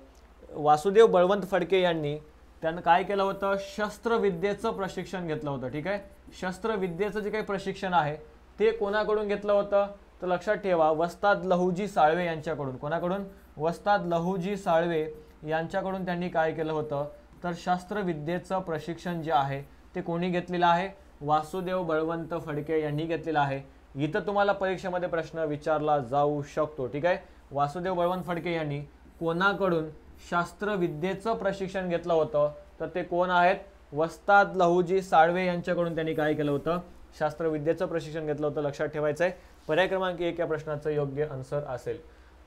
वासुदेव बळवंत फडके यांनी त्यांना काय केलं होतं, शस्त्रविद्येचं प्रशिक्षण घेतलं होतं। ठीक आहे, शस्त्रविद्येचं जे काही प्रशिक्षण आहे ते कोणाकडून घेतलं होतं तर लक्षात ठेवा वस्ताद लहूजी साळवे यांच्याकडून। कोणाकडून, वस्ताद लहूजी साळवे यांच्याकडून त्यांनी काय केलं होतं तर शस्त्रविद्येचं प्रशिक्षण जे आहे ते कोणी घेतलेलं आहे, वासुदेव बळवंत फडके यांनी घेतलेलं आहे। इथं तुम्हाला परीक्षेमध्ये प्रश्न विचारला जाऊ शकतो। ठीक आहे, वासुदेव बळवंत फडके यांनी कोणाकडून शास्त्रविद्येचं प्रशिक्षण घेतलं होतं तर ते कोण आहेत, वस्ताद लहूजी साळवे यांच्याकडून त्यांनी काय केलं होतं, शास्त्रविद्येचं प्रशिक्षण घेतलं होतं, लक्षात ठेवायचं आहे। पर्याय क्रमांक 1 या प्रश्नाचं योग्य आन्सर असेल।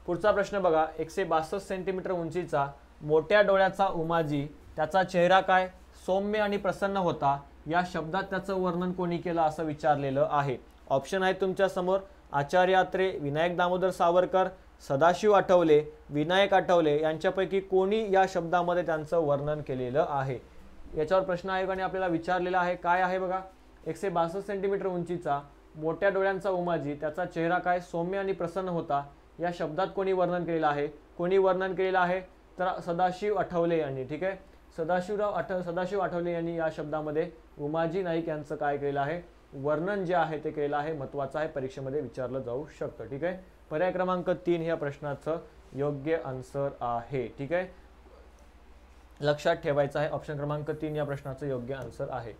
पुढचा प्रश्न बघा, 162 सेंटीमीटर उंचीचा मोठ्या डोळ्याचा उमाजी, त्याचा चेहरा काय सौम्य आणि प्रसन्न होता, या शब्दात त्याचं वर्णन कोणी केलं असं विचारलेलं आहे। ऑप्शन आहे तुमच्यासमोर आचार्य अत्रे, विनायक दामोदर सावरकर, सदाशिव आठवले, विनायक आठवले यांच्यापैकी कोणी या शब्दामध्ये त्यांचं वर्णन केलेलं आहे। याच्यावर प्रश्न आयोगाने आपल्याला विचारलेला आहे, काय आहे बघा, 162 सेंटीमीटर उंचीचा मोठ्या डोळ्यांचा उमाजी, त्याचा चेहरा काय सौम्य आणि प्रसन्न होता, या शब्दात कोणी वर्णन केलेलं आहे, कोणी वर्णन केलेलं आहे तर सदाशिव आठवले यांनी। ठीक आहे, सदाशिव आठवले यांनी या शब्दामध्ये उमाजी नाईक यांचं काय केलेलं आहे, वर्णन जे आहे ते केलेलं आहे, महत्त्वाचं आहे, परीक्षेमध्ये विचारलं जाऊ शकतं। ठीक आहे, पर्याय क्रमांक 3 ह्या प्रश्नाचं योग्य आन्सर आहे। ठीक आहे, लक्षात ठेवायचं आहे, ऑप्शन क्रमांक 3 या प्रश्नाचं योग्य आन्सर आहे।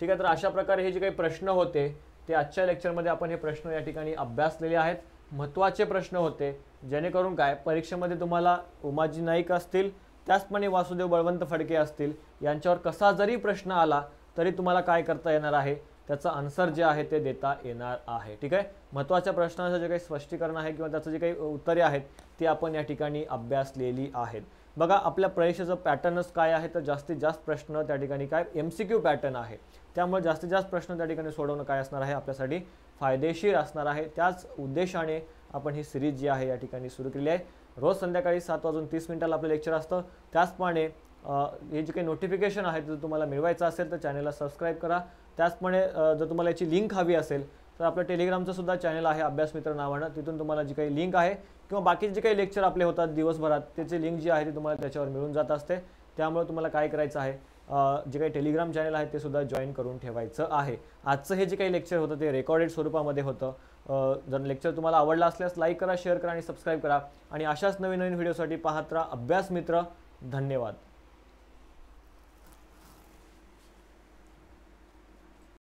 ठीक आहे, तर अशा प्रकारे हे जे काही प्रश्न होते ते आजच्या लेक्चरमध्ये आपण हे प्रश्न या ठिकाणी अभ्यासलेले आहेत। महत्त्वाचे प्रश्न होते जेणेकरून काय परीक्षेमध्ये तुम्हाला उमाजी नाईक असतील, त्याचप्रमाणे वासुदेव बळवंत फडके असतील यांच्यावर कसा जरी प्रश्न आला तरी तुम्हाला काय करता येणार आहे, त्याचा आन्सर जे आहे ते देता येणार आहे। ठीक आहे, महत्त्वाच्या प्रश्नाचं जे काही स्पष्टीकरण आहे किंवा त्याचं जे काही उत्तरे आहेत ती आपण या ठिकाणी अभ्यासलेली आहेत। बघा आपल्या परीक्षेचं पॅटर्नच काय आहे तर जास्तीत जास्त प्रश्न त्या ठिकाणी काय MCQ पॅटर्न आहे, त्यामुळे जास्तीत जास्त प्रश्न त्या ठिकाणी सोडवणं काय असणार आहे, आपल्यासाठी फायदेशीर असणार आहे। त्याच उद्देशाने आपण ही सिरीज जी आहे या ठिकाणी सुरू केली आहे। रोज संध्याकाळी 7:30 आपलं लेक्चर असतं, त्याचप्रमाणे हे जे काही नोटिफिकेशन आहे जर तुम्हाला मिळवायचं असेल तर चॅनलला सबस्क्राईब करा। त्याचप्रमाणे जर तुम्हाला याची लिंक हवी असेल तर आपलं टेलिग्रामचं सुद्धा चॅनल आहे अभ्यास मित्र नावानं, तिथून तुम्हाला जी काही लिंक आहे किंवा बाकीचे जे काही लेक्चर आपले होतात दिवसभरात त्याची लिंक जी आहे ती तुम्हाला त्याच्यावर मिळून जात असते। त्यामुळे तुम्हाला काय करायचं आहे, जे काही टेलिग्राम चॅनल आहे ते सुद्धा जॉईन करून ठेवायचं आहे। आजचं हे जे काही लेक्चर होतं ते रेकॉर्डेड स्वरूपामध्ये होतं। जर लेक्चर तुम्हाला आवडला असल्यास लाईक करा, शेअर करा आणि सबस्क्राईब करा आणि अशाच नवीन नवीन व्हिडिओसाठी पाहत राहा अभ्यास मित्र। धन्यवाद।